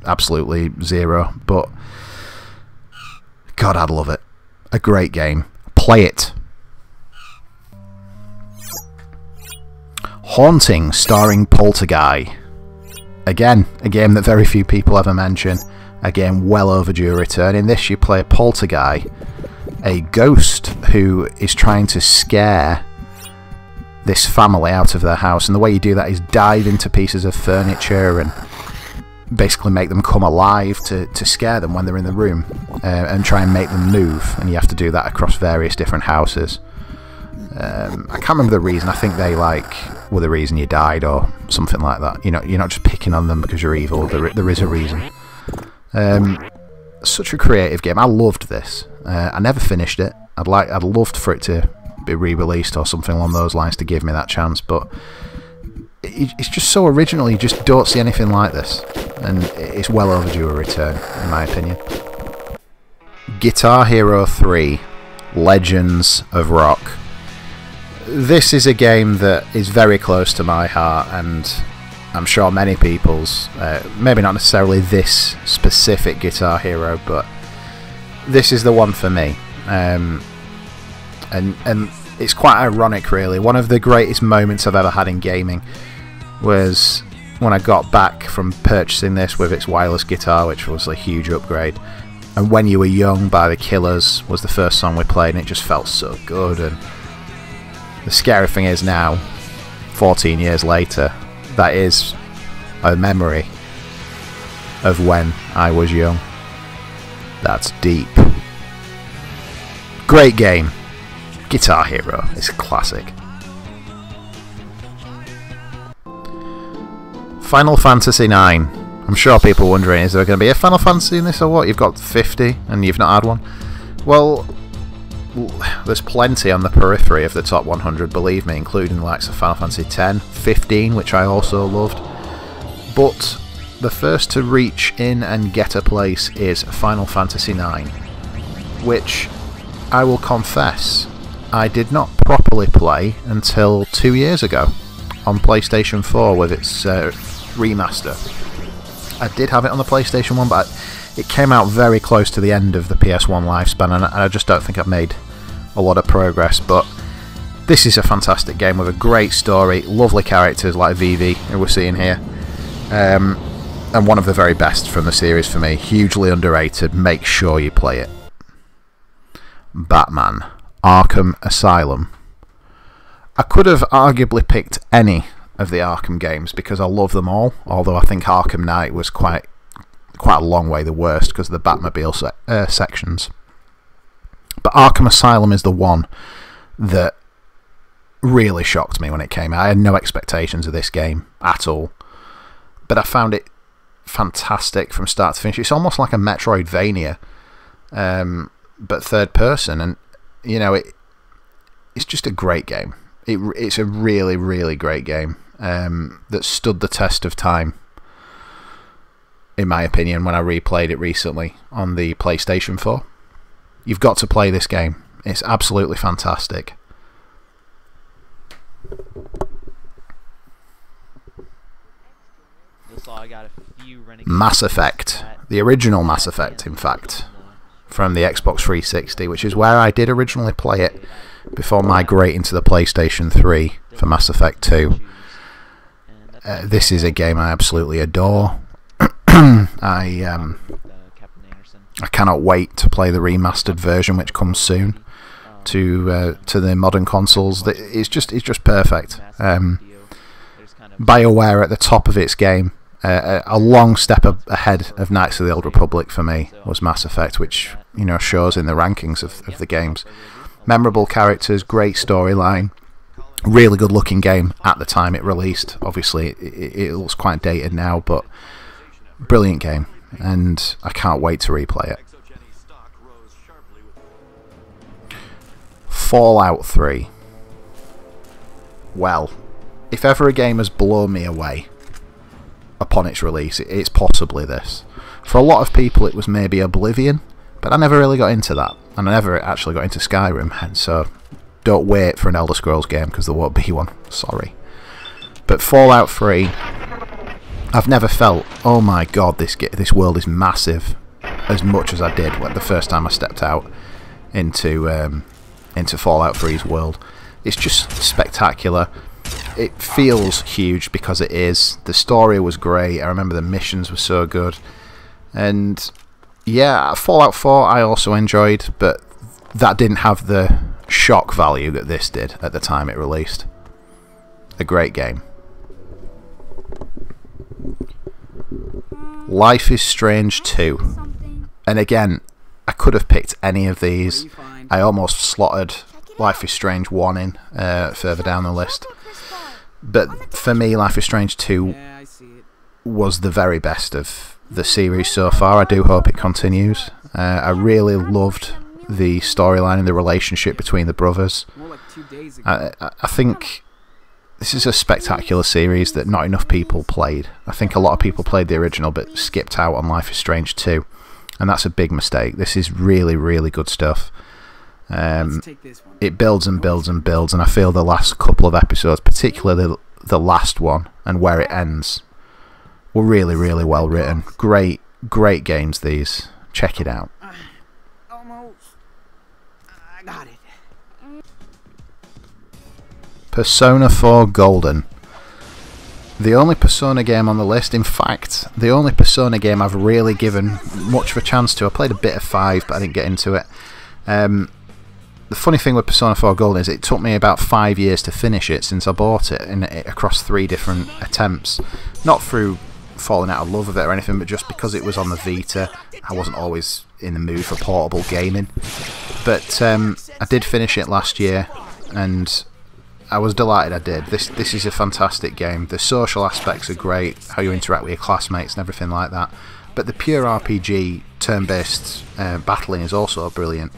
absolutely zero, but God, I'd love it. A great game. Play it. Haunting, starring Poltergeist. Again, a game that very few people ever mention. A game well overdue a return. In this, you play Poltergeist, a ghost who is trying to scare this family out of their house, and the way you do that is dive into pieces of furniture and basically make them come alive to scare them when they're in the room, and try and make them move, and you have to do that across various different houses. I can't remember the reason. I think they were the reason you died or something like that. You know, you're not just picking on them because you're evil. There is a reason. Such a creative game. I loved this. I never finished it. I'd loved for it to be re-released or something along those lines to give me that chance, but it's just so original. You just don't see anything like this, and it's well overdue a return, in my opinion. Guitar Hero 3: Legends of Rock. This is a game that is very close to my heart, and I'm sure many people's. Maybe not necessarily this specific Guitar Hero, but this is the one for me. And it's quite ironic, really. One of the greatest moments I've ever had in gaming was when I got back from purchasing this with its wireless guitar, which was a huge upgrade. And When You Were Young by The Killers was the first song we played, and it just felt so good. And the scary thing is now, 14 years later, that is a memory of when I was young. That's deep. Great game. Guitar Hero is a classic. Final Fantasy IX. I'm sure people are wondering, is there going to be a Final Fantasy in this or what? You've got 50 and you've not had one? Well, there's plenty on the periphery of the top 100, believe me, including the likes of Final Fantasy X, 15, which I also loved. But the first to reach in and get a place is Final Fantasy IX, which I will confess I did not properly play until 2 years ago on PlayStation 4 with its remaster. I did have it on the PlayStation 1, but it came out very close to the end of the PS1 lifespan, and I just don't think I've made a lot of progress. But this is a fantastic game with a great story, lovely characters like Vivi, who we're seeing here, and one of the very best from the series for me. Hugely underrated. Make sure you play it. Batman: Arkham Asylum. I could have arguably picked any of the Arkham games because I love them all, although I think Arkham Knight was quite a long way the worst because of the Batmobile sections. But Arkham Asylum is the one that really shocked me when it came out. I had no expectations of this game at all, but I found it fantastic from start to finish. It's almost like a Metroidvania, but third person, and you know, it's just a great game. It's a really, really great game that stood the test of time, in my opinion, when I replayed it recently on the PlayStation 4. You've got to play this game. It's absolutely fantastic. Mass Effect. The original Mass Effect, in fact, from the Xbox 360, which is where I did originally play it before migrating to the PlayStation 3 for Mass Effect 2. This is a game I absolutely adore. I cannot wait to play the remastered version, which comes soon to the modern consoles. It's just perfect. BioWare at the top of its game. A long step ahead of Knights of the Old Republic for me was Mass Effect, which, you know, shows in the rankings of the games. Memorable characters, great storyline, really good looking game at the time it released. Obviously, it looks quite dated now, but brilliant game, and I can't wait to replay it. Fallout 3. Well, if ever a game has blown me away upon its release, it's possibly this. For a lot of people it was maybe Oblivion, but I never really got into that, and I never actually got into Skyrim, and so don't wait for an Elder Scrolls game because there won't be one, sorry. But Fallout 3, I've never felt, oh my god, this world is massive, as much as I did when the first time I stepped out into Fallout 3's world. It's just spectacular. It feels huge because it is. The story was great. I remember the missions were so good. And yeah, Fallout 4 I also enjoyed, but that didn't have the shock value that this did at the time it released. A great game. Life is Strange 2. And again, I could have picked any of these. I almost slotted Life is Strange 1 in further down the list. But for me, Life is Strange 2 was the very best of the series so far. I do hope it continues. I really loved the storyline and the relationship between the brothers. I think this is a spectacular series that not enough people played. I think a lot of people played the original but skipped out on Life is Strange 2. And that's a big mistake. This is really, really good stuff. It builds and builds and builds, and I feel the last couple of episodes, particularly the last one and where it ends, were really, really well written. Great, great games these. Check it out. Persona 4 Golden. The only Persona game on the list, in fact, the only Persona game I've really given much of a chance to. I played a bit of 5, but I didn't get into it. The funny thing with Persona 4 Golden is it took me about 5 years to finish it since I bought it, and across 3 different attempts. Not through falling out of love with it or anything, but just because it was on the Vita, I wasn't always in the mood for portable gaming. But I did finish it last year, and I was delighted I did. This is a fantastic game. The social aspects are great, how you interact with your classmates and everything like that. But the pure RPG turn-based battling is also brilliant.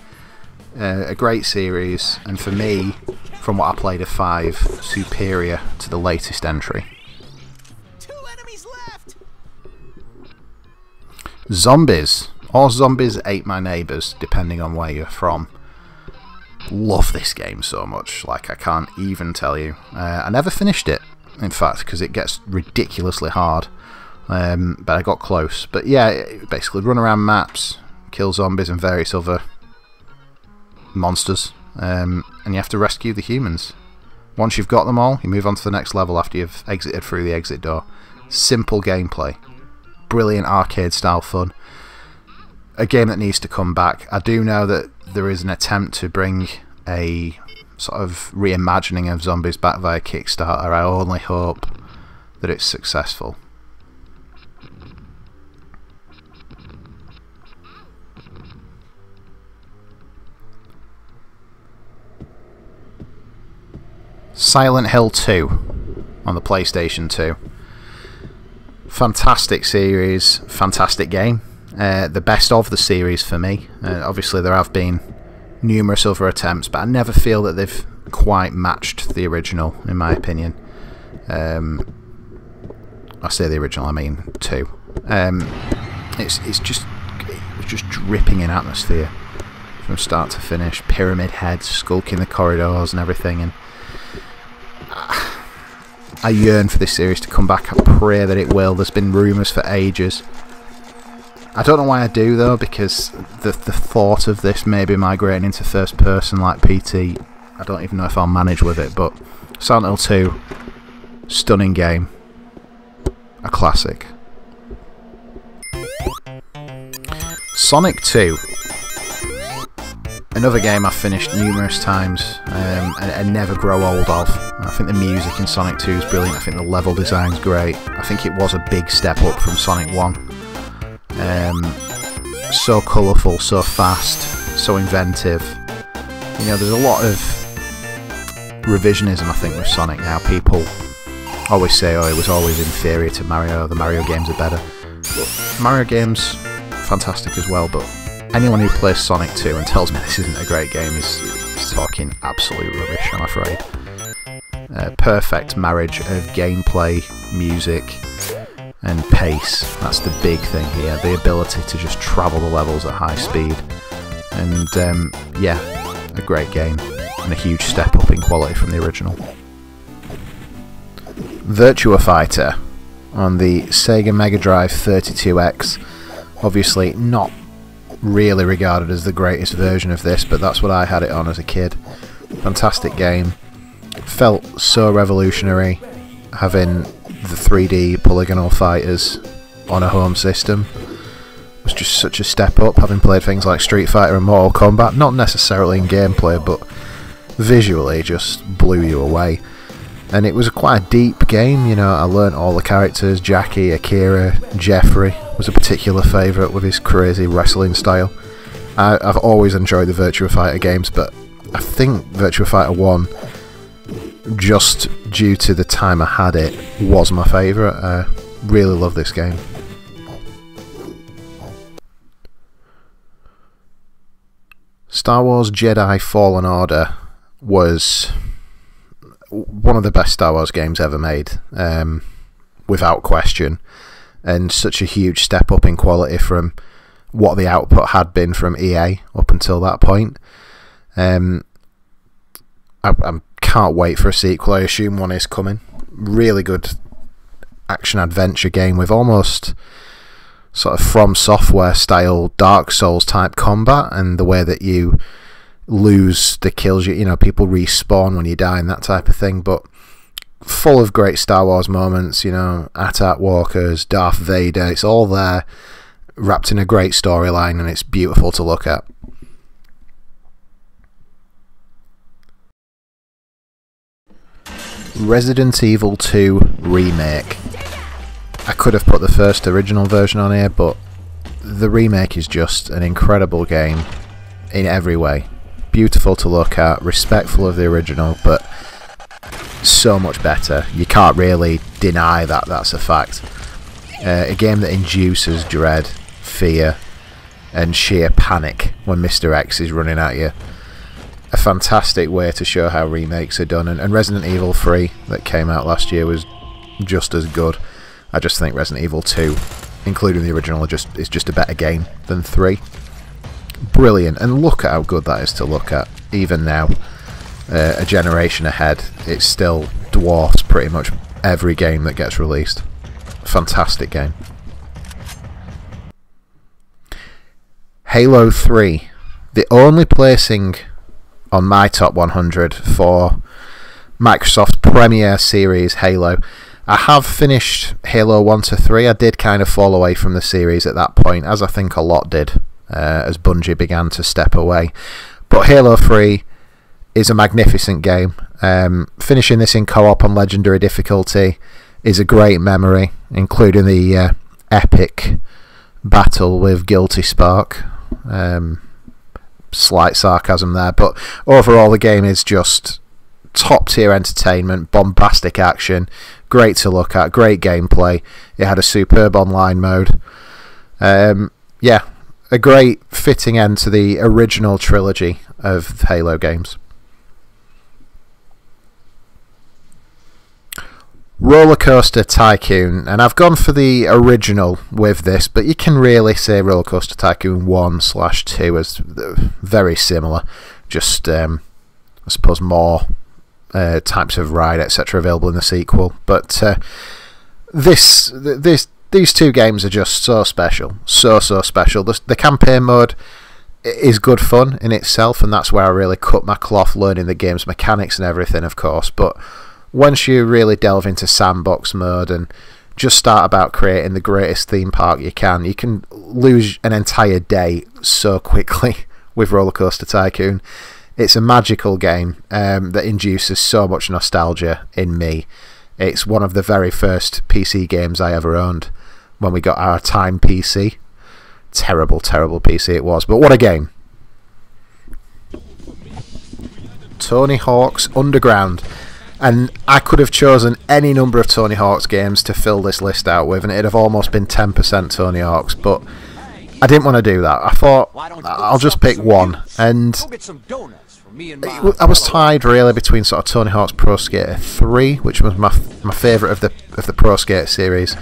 A great series, and for me, from what I played of 5, superior to the latest entry. 2 enemies left. Zombies, or Zombies Ate My Neighbours, depending on where you're from. Love this game so much, like I can't even tell you. I never finished it, in fact, because it gets ridiculously hard, but I got close. But yeah, basically run around maps, kill zombies and various other monsters, and you have to rescue the humans. Once you've got them all, you move on to the next level after you've exited through the exit door. Simple gameplay, brilliant arcade style fun, a game that needs to come back. I do know that there is an attempt to bring a sort of reimagining of zombies back via Kickstarter. I only hope that it's successful. Silent Hill 2 on the PlayStation 2. Fantastic series, fantastic game. The best of the series for me. Obviously there have been numerous other attempts, but I never feel that they've quite matched the original, in my opinion. I say the original, I mean 2. It's just dripping in atmosphere from start to finish. Pyramid heads skulking the corridors and everything, and I yearn for this series to come back. I pray that it will. There's been rumours for ages. I don't know why I do though, because the thought of this maybe migrating into first person like PT, I don't even know if I'll manage with it. But Silent Hill 2, stunning game, a classic. Sonic 2, another game I've finished numerous times and never grow old of. I think the music in Sonic 2 is brilliant. I think the level design's great. I think it was a big step up from Sonic 1. So colourful, so fast, so inventive. You know, there's a lot of revisionism, I think, with Sonic now. People always say, oh, it was always inferior to Mario, the Mario games are better. But Mario games, fantastic as well, but anyone who plays Sonic 2 and tells me this isn't a great game is talking absolute rubbish, I'm afraid. perfect marriage of gameplay, music and pace. That's the big thing here, the ability to just travel the levels at high speed. And yeah, a great game and a huge step up in quality from the original. Virtua Fighter on the Sega Mega Drive 32X. Obviously not really regarded as the greatest version of this, but that's what I had it on as a kid. Fantastic game. Felt so revolutionary having the 3D polygonal fighters on a home system. It was just such a step up, having played things like Street Fighter and Mortal Kombat, not necessarily in gameplay, but visually just blew you away. And it was quite a deep game, you know, I learnt all the characters. Jackie, Akira, Jeffrey was a particular favourite with his crazy wrestling style. I've always enjoyed the Virtua Fighter games, but I think Virtua Fighter 1, just due to the time I had it, was my favourite. I really love this game. Star Wars Jedi Fallen Order was one of the best Star Wars games ever made, without question, and such a huge step up in quality from what the output had been from EA up until that point. I can't wait for a sequel. I assume one is coming. Really good action adventure game with almost sort of From Software style Dark Souls type combat, and the way that you lose the kills, you know, people respawn when you die and that type of thing, but full of great Star Wars moments, you know, AT-AT walkers, Darth Vader, it's all there wrapped in a great storyline, and it's beautiful to look at. Resident Evil 2 Remake. I could have put the first original version on here, but the remake is just an incredible game in every way. Beautiful to look at, respectful of the original, but so much better. You can't really deny that, that's a fact. A game that induces dread, fear, and sheer panic when Mr. X is running at you. A fantastic way to show how remakes are done, and Resident Evil 3 that came out last year was just as good. I just think Resident Evil 2, including the original, is just a better game than 3. Brilliant, and look at how good that is to look at even now, a generation ahead. It still dwarfs pretty much every game that gets released. Fantastic game. Halo 3, the only placing on my top 100 for Microsoft's premier series Halo. I have finished Halo 1 to 3. I did kind of fall away from the series at that point, as I think a lot did, as Bungie began to step away. But Halo 3 is a magnificent game. Finishing this in co-op on legendary difficulty is a great memory, including the epic battle with Guilty Spark. Slight sarcasm there, but overall the game is just top tier entertainment, bombastic action, great to look at, great gameplay. It had a superb online mode. Yeah, a great fitting end to the original trilogy of Halo games. Roller Coaster Tycoon, and I've gone for the original with this, but you can really say Roller Coaster Tycoon 1/2 is very similar. Just, I suppose, more types of ride, etc., available in the sequel. But these two games are just so special, so special. The campaign mode is good fun in itself, and that's where I really cut my cloth learning the game's mechanics and everything, of course. But once you really delve into sandbox mode and just start about creating the greatest theme park you can lose an entire day so quickly with Roller Coaster Tycoon. It's a magical game that induces so much nostalgia in me. It's one of the very first PC games I ever owned when we got our Time PC. Terrible, terrible PC it was, but what a game. Tony Hawk's Underground. And I could have chosen any number of Tony Hawk's games to fill this list out with, and it'd have almost been 10% Tony Hawk's, but I didn't want to do that. I thought, I'll just pick one, and I was tied really between sort of Tony Hawk's Pro Skater 3, which was my favourite of the Pro Skater series,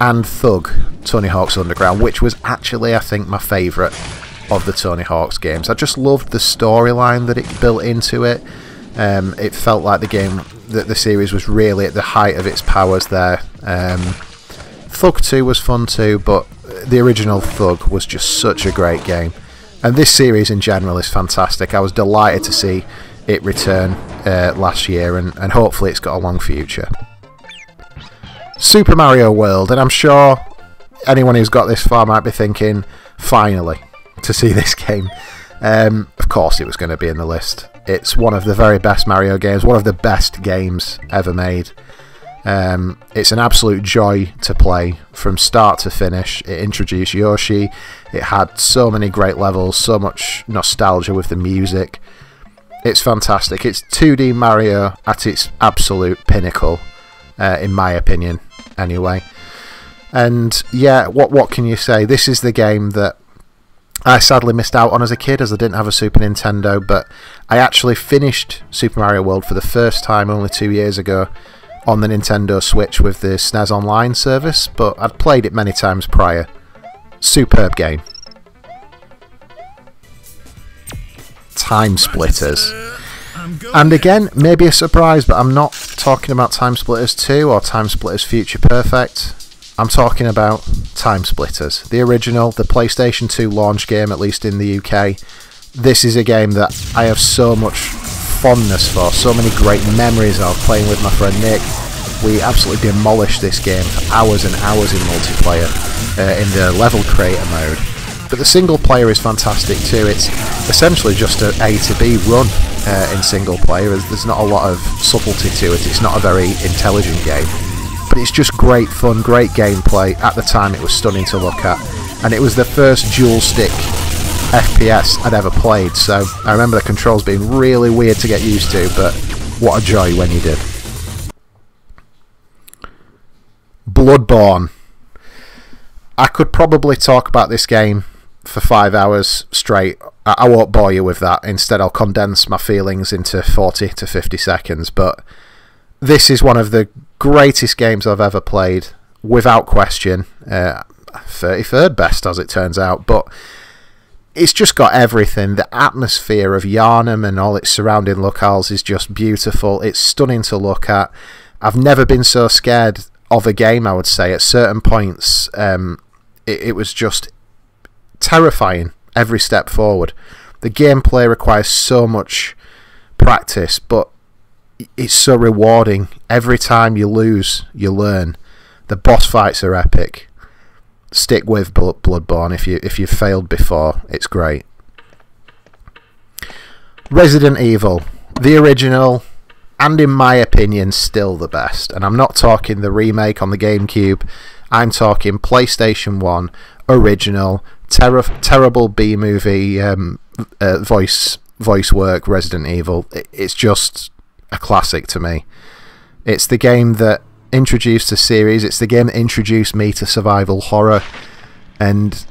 and Thug, Tony Hawk's Underground, which was actually, I think, my favourite of the Tony Hawk's games. I just loved the storyline that it built into it. It felt like the game, that the series was really at the height of its powers there. Thug 2 was fun too, but the original Thug was just such a great game. And this series in general is fantastic. I was delighted to see it return last year, and hopefully it's got a long future. Super Mario World, and I'm sure anyone who's got this far might be thinking, finally, to see this game. Of course it was going to be in the list. It's one of the very best Mario games, one of the best games ever made. It's an absolute joy to play from start to finish. It introduced Yoshi, it had so many great levels, so much nostalgia with the music. It's fantastic. It's 2D Mario at its absolute pinnacle, in my opinion anyway. And yeah, what can you say? This is the game that I sadly missed out on as a kid, as I didn't have a Super Nintendo, but I actually finished Super Mario World for the first time only 2 years ago on the Nintendo Switch with the SNES Online service, but I'd played it many times prior. Superb game. Time Splitters. And again, maybe a surprise, but I'm not talking about Time Splitters 2 or Time Splitters Future Perfect. I'm talking about Time Splitters, the original, the PlayStation 2 launch game, at least in the UK. This is a game that I have so much fondness for, so many great memories of playing with my friend Nick. We absolutely demolished this game for hours and hours in multiplayer, in the level creator mode. But the single player is fantastic too. It's essentially just an A to B run in single player. There's not a lot of subtlety to it. It's not a very intelligent game, but it's just great fun, great gameplay. At the time it was stunning to look at, and it was the first dual stick FPS I'd ever played, so I remember the controls being really weird to get used to, but what a joy when you did. Bloodborne. I could probably talk about this game for 5 hours straight. I won't bore you with that. Instead, I'll condense my feelings into 40 to 50 seconds, but this is one of the greatest games I've ever played, without question. 33rd best, as it turns out, but it's just got everything. The atmosphere of Yharnam and all its surrounding locales is just beautiful. It's stunning to look at. I've never been so scared of a game, I would say. At certain points, it was just terrifying every step forward. The gameplay requires so much practice, but it's so rewarding. Every time you lose, you learn. The boss fights are epic. Stick with Bloodborne if you've failed before. It's great. Resident Evil, the original, and in my opinion still the best. And I'm not talking the remake on the GameCube. I'm talking PlayStation 1 original, terrible B-movie voice work. Resident Evil. It's just a classic to me. It's the game that introduced the series. It's the game that introduced me to survival horror, and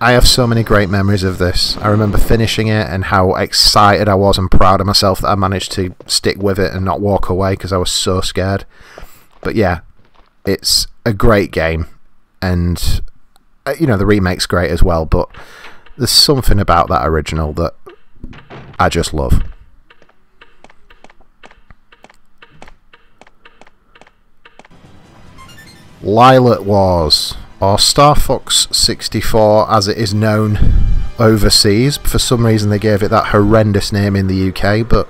I have so many great memories of this. I remember finishing it and how excited I was and proud of myself that I managed to stick with it and not walk away because I was so scared. But yeah, it's a great game, and you know, the remake's great as well, but there's something about that original that I just love. Lilac Wars, or Star Fox 64 as it is known overseas. For some reason they gave it that horrendous name in the UK, but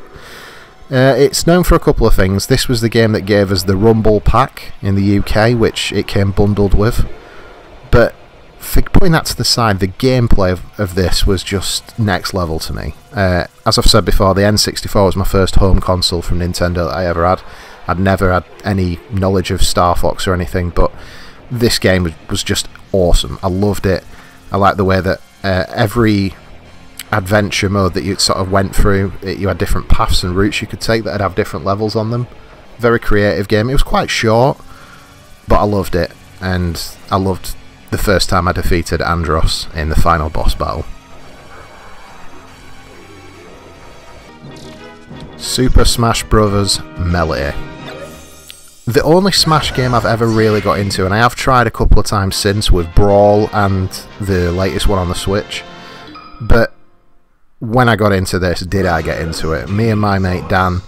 it's known for a couple of things. This was the game that gave us the Rumble Pack in the UK, which it came bundled with. But for putting that to the side, the gameplay of this was just next level to me. As I've said before, the N64 was my first home console from Nintendo that I ever had. I'd never had any knowledge of Star Fox or anything, but this game was just awesome. I loved it. I liked the way that every adventure mode that you sort of went through, you had different paths and routes you could take that would have different levels on them. Very creative game. It was quite short, but I loved it, and I loved the first time I defeated Andross in the final boss battle. Super Smash Bros. Melee. The only Smash game I've ever really got into, and I have tried a couple of times since with Brawl and the latest one on the Switch, but when I got into this, did I get into it? Me and my mate Dan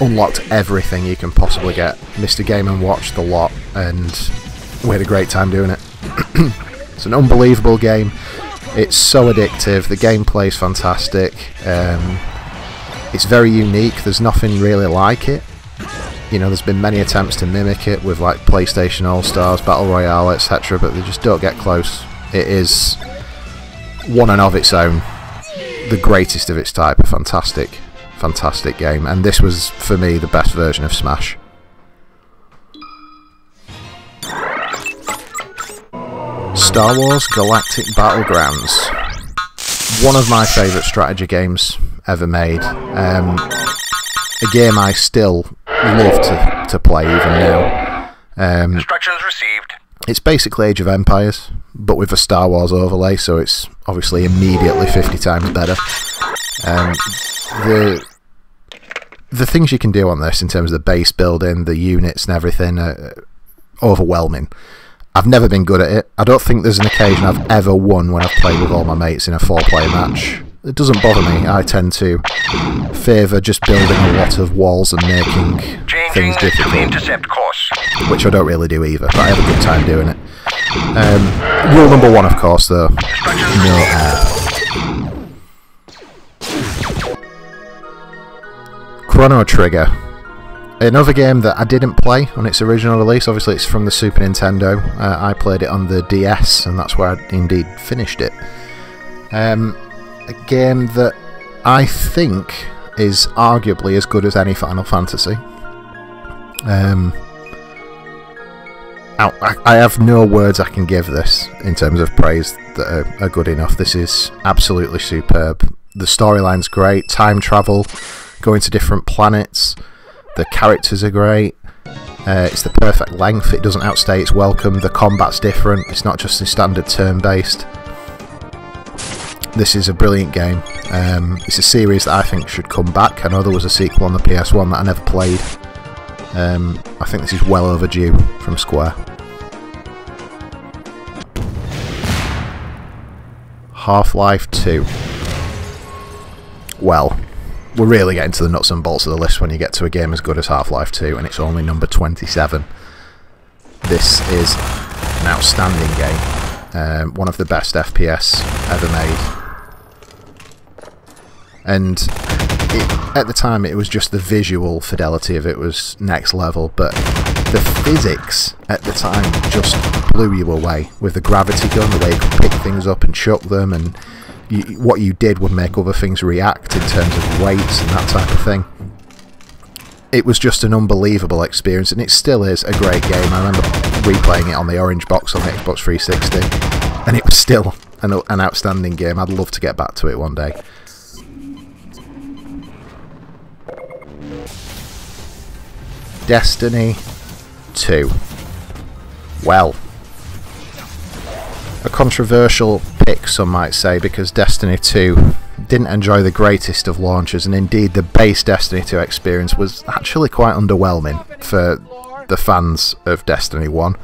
unlocked everything you can possibly get. Mr. Game & Watch, the lot, and we had a great time doing it. It's an unbelievable game. It's so addictive. The gameplay is fantastic. It's very unique. There's nothing really like it. You know, there's been many attempts to mimic it with like PlayStation All-Stars, Battle Royale, etc., but they just don't get close. It is one and of its own. The greatest of its type. A fantastic, fantastic game. And this was, for me, the best version of Smash. Star Wars Galactic Battlegrounds. One of my favourite strategy games ever made. A game I still love to play even now. Instructions received. It's basically Age of Empires, but with a Star Wars overlay, so it's obviously immediately 50 times better. The things you can do on this in terms of the base building, the units and everything are overwhelming. I've never been good at it. I don't think there's an occasion I've ever won when I've played with all my mates in a four-player match. It doesn't bother me. I tend to favour just building a lot of walls and making things difficult, which I don't really do either, but I have a good time doing it. Rule number one, of course, though. No air. Chrono Trigger. Another game that I didn't play on its original release. Obviously it's from the Super Nintendo. I played it on the DS, and that's where I indeed finished it. A game that I think is arguably as good as any Final Fantasy. I have no words I can give this in terms of praise that are good enough. This is absolutely superb. The storyline's great. Time travel, going to different planets. The characters are great. It's the perfect length. It doesn't outstay its welcome. The combat's different. It's not just in standard turn-based. This is a brilliant game. It's a series that I think should come back. I know there was a sequel on the PS1 that I never played. I think this is well overdue from Square. Half-Life 2. Well, we're really getting to the nuts and bolts of the list when you get to a game as good as Half-Life 2, and it's only number 27. This is an outstanding game. One of the best FPS ever made. And at the time it was just the visual fidelity of it was next level, but the physics at the time just blew you away. With the gravity gun, the way you could pick things up and chuck them, and what you did would make other things react in terms of weights and that type of thing. It was just an unbelievable experience, and it still is a great game. I remember replaying it on the orange box on the Xbox 360, and it was still an outstanding game. I'd love to get back to it one day. Destiny 2. Well, a controversial pick, some might say, because Destiny 2 didn't enjoy the greatest of launches, and indeed the base Destiny 2 experience was actually quite underwhelming for the fans of Destiny 1.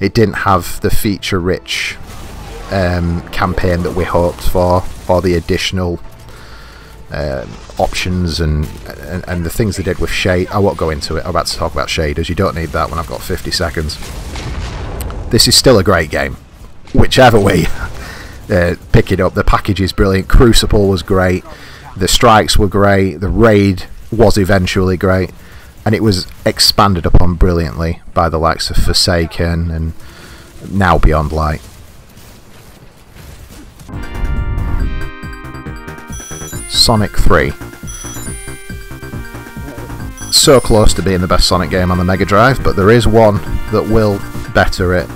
It didn't have the feature-rich campaign that we hoped for, or the additional options and the things they did with Shade. I won't go into it. I'm about to talk about shaders. You don't need that when I've got 50 seconds. This is still a great game. Whichever way pick it up, the package is brilliant. Crucible was great, the strikes were great, the raid was eventually great, and it was expanded upon brilliantly by the likes of Forsaken and now Beyond Light. Sonic 3. So close to being the best Sonic game on the Mega Drive, but there is one that will better it.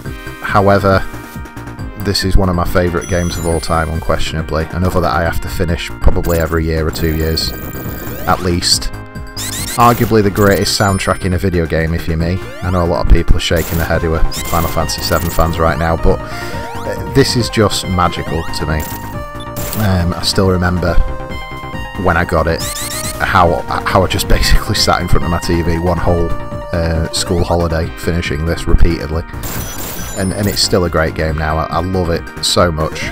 However, this is one of my favourite games of all time, unquestionably. Another that I have to finish probably every year or 2 years, at least. Arguably the greatest soundtrack in a video game, if you're me. I know a lot of people are shaking their head who are Final Fantasy VII fans right now, but this is just magical to me. I still remember when I got it. how I just basically sat in front of my TV one whole school holiday finishing this repeatedly, and it's still a great game now. I love it so much.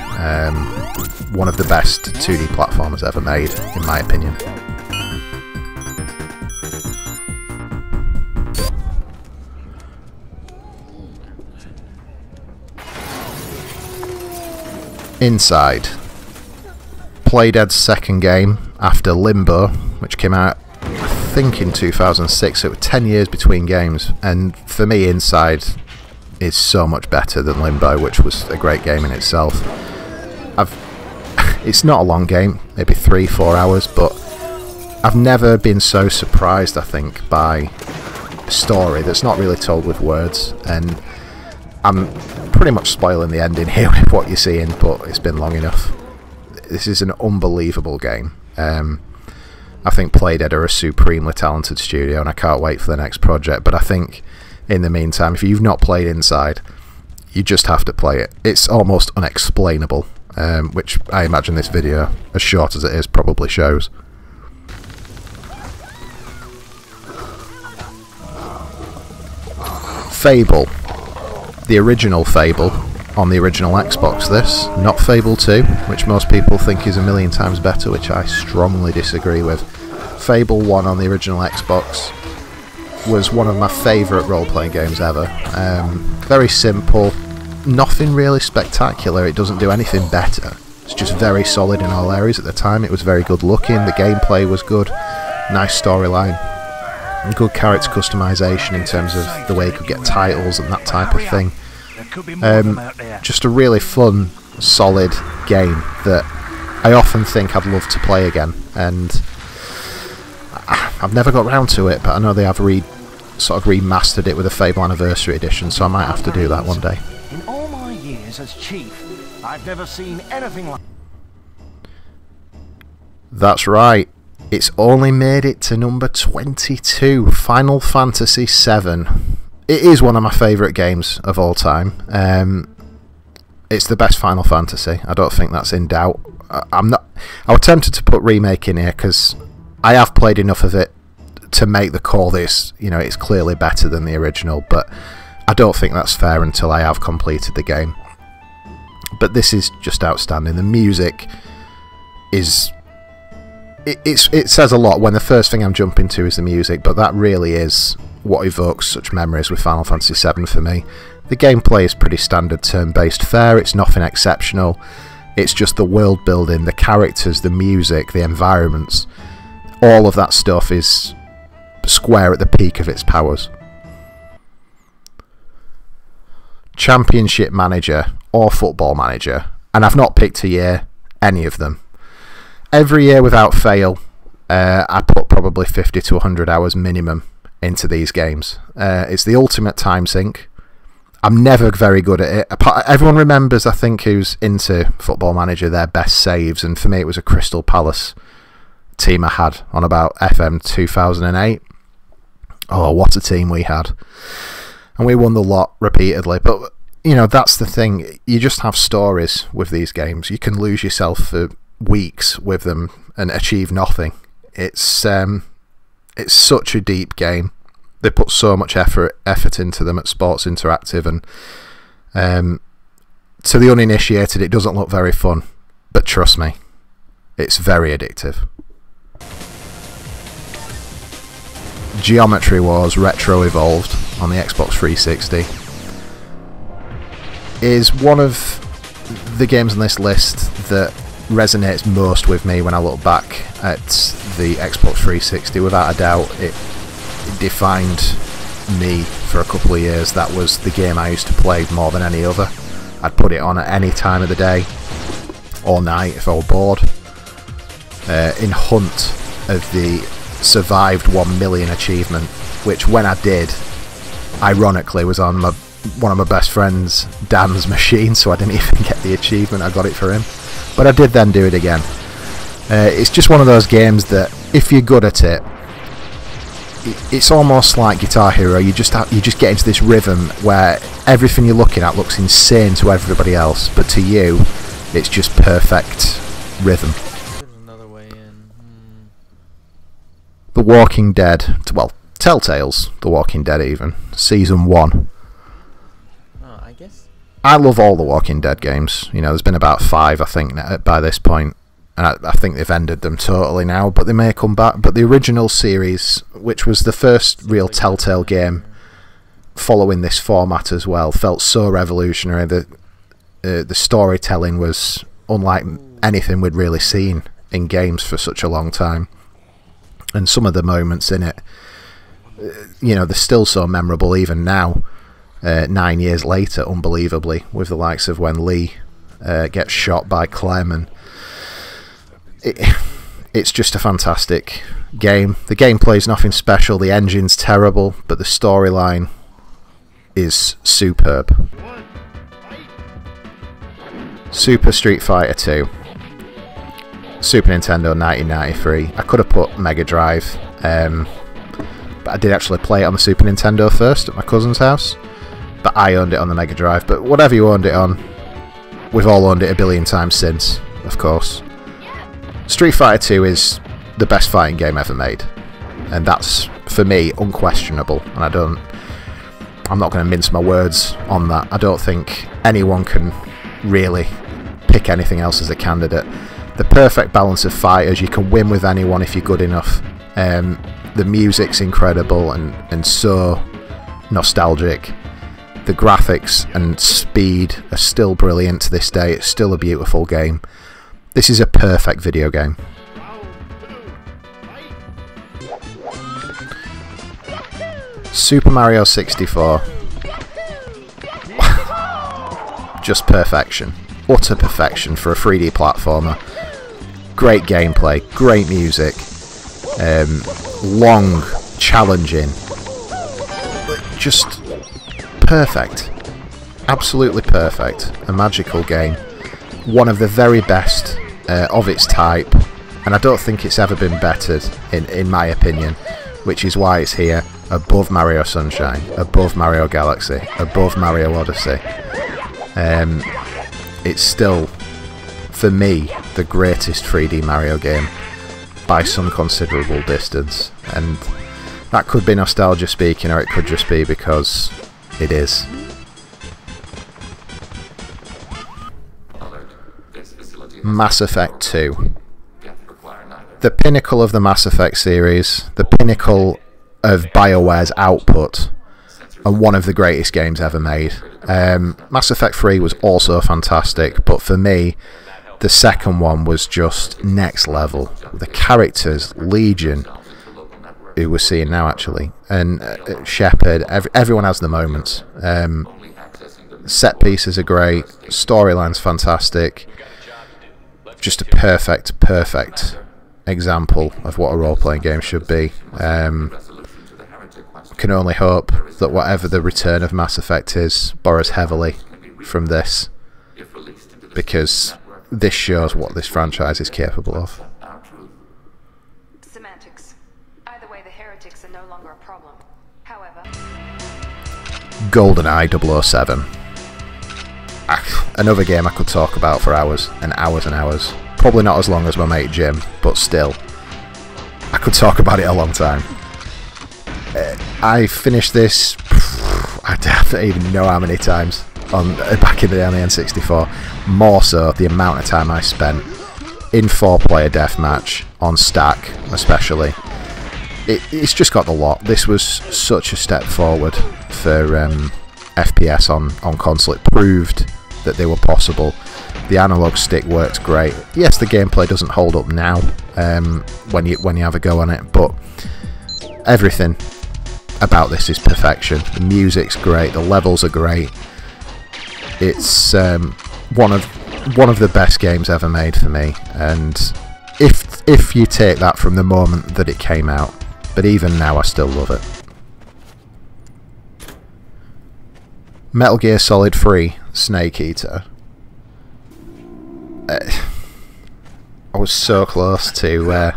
One of the best 2D platformers ever made, in my opinion. Inside. Playdead's second game after Limbo, which came out I think in 2006, so it was 10 years between games, and for me Inside is so much better than Limbo, which was a great game in itself. It's not a long game, maybe 3-4 hours, but I've never been so surprised, I think, by a story that's not really told with words, and I'm pretty much spoiling the ending here with what you're seeing, but it's been long enough. This is an unbelievable game. I think Playdead are a supremely talented studio, and I can't wait for the next project. But I think, in the meantime, if you've not played Inside, you just have to play it. It's almost unexplainable, which I imagine this video, as short as it is, probably shows. Fable. The original Fable on the original Xbox, this, not Fable 2, which most people think is a million times better, which I strongly disagree with. Fable 1 on the original Xbox was one of my favourite role-playing games ever. Very simple, nothing really spectacular, it doesn't do anything better. It's just very solid in all areas. At the time it was very good looking, the gameplay was good, nice storyline. And good character customization in terms of the way you could get titles and that type of thing. Just a really fun, solid game that I often think I'd love to play again, and I've never got round to it, but I know they have sort of remastered it with a Fable Anniversary Edition, so I might have to do that one day. In all my years as chief, I've never seen anything like. That's right. It's only made it to number 22, Final Fantasy VII. It is one of my favourite games of all time. It's the best Final Fantasy. I don't think that's in doubt. I was tempted to put remake in here because I have played enough of it to make the call. This, you know, it's clearly better than the original, but I don't think that's fair until I have completed the game. But this is just outstanding. The music is. It says a lot when the first thing I'm jumping to is the music, but that really is what evokes such memories with Final Fantasy VII for me. The gameplay is pretty standard turn-based fare, it's nothing exceptional, it's just the world building, the characters, the music, the environments, all of that stuff is Square at the peak of its powers. Championship Manager or Football Manager, and I've not picked a year, any of them. Every year without fail, I put probably 50 to 100 hours minimum into these games. It's the ultimate time sink. I'm never very good at it. Everyone remembers, I think, who's into Football Manager, their best saves, and for me it was a Crystal Palace team I had on about FM 2008. Oh, what a team we had. And we won the lot repeatedly, but, you know, that's the thing. You just have stories with these games. You can lose yourself for weeks with them and achieve nothing. It's such a deep game. They put so much effort into them at Sports Interactive, and to the uninitiated it doesn't look very fun, but trust me, it's very addictive. Geometry Wars Retro Evolved on the Xbox 360 is one of the games on this list that resonates most with me when I look back at the Xbox 360. Without a doubt, it defined me for a couple of years. That was the game I used to play more than any other. I'd put it on at any time of the day or night if I were bored, in hunt of the survived 1 million achievement, which when I did, ironically, was on one of my best friends, Dan's machine, so I didn't even get the achievement, I got it for him. But I did then do it again. It's just one of those games that, if you're good at it, it's almost like Guitar Hero. You just get into this rhythm where everything you're looking at looks insane to everybody else, but to you, it's just perfect rhythm. The Walking Dead, well, Telltale's The Walking Dead even, Season 1. Oh, I guess. I love all The Walking Dead games. You know, there's been about 5, I think, by this point. And I think they've ended them totally now, but they may come back. But the original series, which was the first real Telltale game following this format as well, felt so revolutionary that the storytelling was unlike anything we'd really seen in games for such a long time. And some of the moments in it, you know, they're still so memorable even now, 9 years later, unbelievably, with the likes of when Lee gets shot by Clem. And it's just a fantastic game. The gameplay's nothing special, the engine's terrible, but the storyline is superb. Super Street Fighter 2. Super Nintendo 1993. I could have put Mega Drive, but I did actually play it on the Super Nintendo first at my cousin's house. But I owned it on the Mega Drive. But whatever you owned it on, we've all owned it a billion times since, of course. Street Fighter 2 is the best fighting game ever made. And that's, for me, unquestionable. And I'm not going to mince my words on that. I don't think anyone can really pick anything else as a candidate. The perfect balance of fighters, you can win with anyone if you're good enough. The music's incredible and so nostalgic. The graphics and speed are still brilliant to this day. It's still a beautiful game. This is a perfect video game. Super Mario 64. Just perfection. Utter perfection for a 3D platformer. Great gameplay, great music, long, challenging, just perfect, absolutely perfect, a magical game, one of the very best of its type, and I don't think it's ever been bettered, in my opinion, which is why it's here, above Mario Sunshine, above Mario Galaxy, above Mario Odyssey. It's still, for me, the greatest 3D Mario game by some considerable distance, and that could be nostalgia speaking, or it could just be because it is. Mass Effect 2. The pinnacle of the Mass Effect series, the pinnacle of BioWare's output, and one of the greatest games ever made. Mass Effect 3 was also fantastic, but for me, the second one was just next level. The characters, Legion, who we're seeing now actually, and Shepard, everyone has the moments. Set pieces are great, storyline's fantastic, just a perfect, perfect example of what a role-playing game should be. Can only hope that whatever the return of Mass Effect is borrows heavily from this, because this shows what this franchise is capable of. Semantics. Either way, the heretics are no longer a problem. However, GoldenEye 007. Another game I could talk about for hours and hours and hours. Probably not as long as my mate Jim, but still, I could talk about it a long time. I finished this, I don't even know how many times, back in the day on the N64, more so the amount of time I spent in 4-player deathmatch, on stack especially. It's just got the lot. This was such a step forward for FPS on console. It proved that they were possible. The analog stick works great. Yes, the gameplay doesn't hold up now when you have a go on it, but everything about this is perfection. The music's great, the levels are great. It's one of the best games ever made for me, and if you take that from the moment that it came out, but even now I still love it. Metal Gear Solid 3 Snake Eater. I was so close to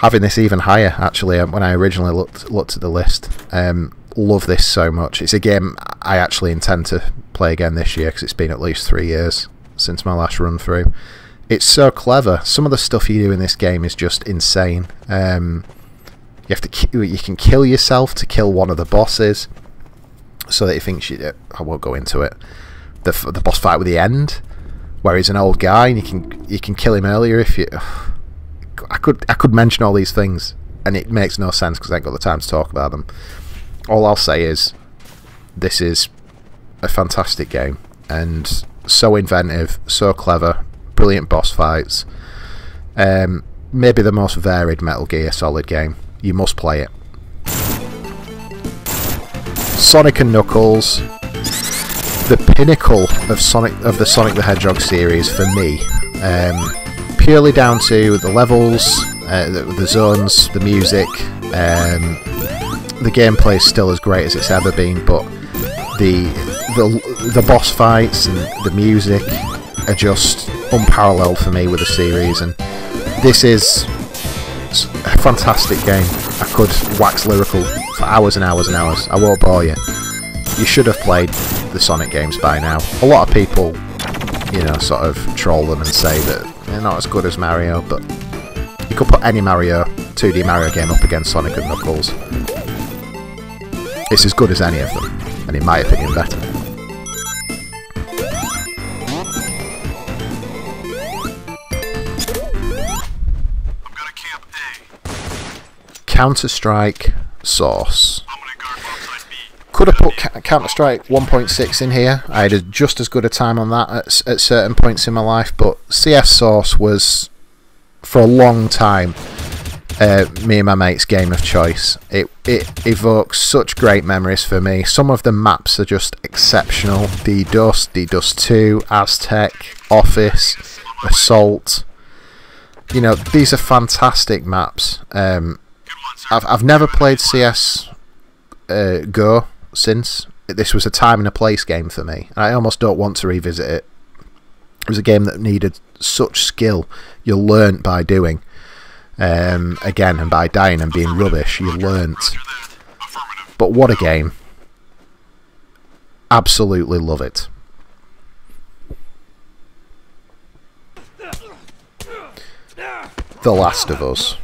having this even higher, actually, when I originally looked at the list. Love this so much. It's a game I actually intend to play again this year, because it's been at least 3 years since my last run through. It's so clever. Some of the stuff you do in this game is just insane. You have to, you can kill yourself to kill one of the bosses. So that he thinks you. I won't go into it. The boss fight with the end, where he's an old guy and you can kill him earlier if you. I could mention all these things and it makes no sense because I ain't got the time to talk about them. All I'll say is, this is a fantastic game and so inventive, so clever, brilliant boss fights. Maybe the most varied Metal Gear Solid game. You must play it. Sonic and Knuckles, the pinnacle of the Sonic the Hedgehog series for me, purely down to the levels, the zones, the music. The gameplay is still as great as it's ever been, but the boss fights and the music are just unparalleled for me with the series, and this is a fantastic game. I could wax lyrical for hours and hours and hours. I won't bore you. You should have played the Sonic games by now. A lot of people, you know, sort of troll them and say that they're not as good as Mario, but you could put any Mario, 2D Mario game up against Sonic and Knuckles. It's as good as any of them, and in my opinion, better. Counter-Strike Source. Could have put Counter-Strike 1.6 in here. I had just as good a time on that at certain points in my life, but CS Source was, for a long time, me and my mate's game of choice. It evokes such great memories for me. Some of the maps are just exceptional. D-Dust, D-Dust 2, Aztec, Office, Assault. You know, these are fantastic maps. I've never played CS Go since. This was a time and a place game for me, and I almost don't want to revisit it. It was a game that needed such skill. You learnt by doing, again, and by dying and being rubbish. You learnt. But what a game! Absolutely love it. The Last of Us.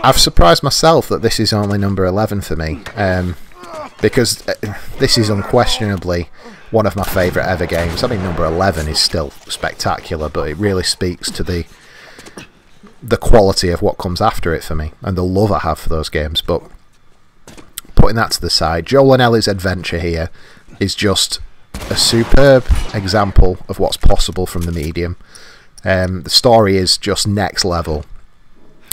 I've surprised myself that this is only number 11 for me, because this is unquestionably one of my favourite ever games. I mean, number 11 is still spectacular, but it really speaks to the quality of what comes after it for me, and the love I have for those games. But putting that to the side, Joel and Ellie's adventure here is just a superb example of what's possible from the medium. The story is just next level.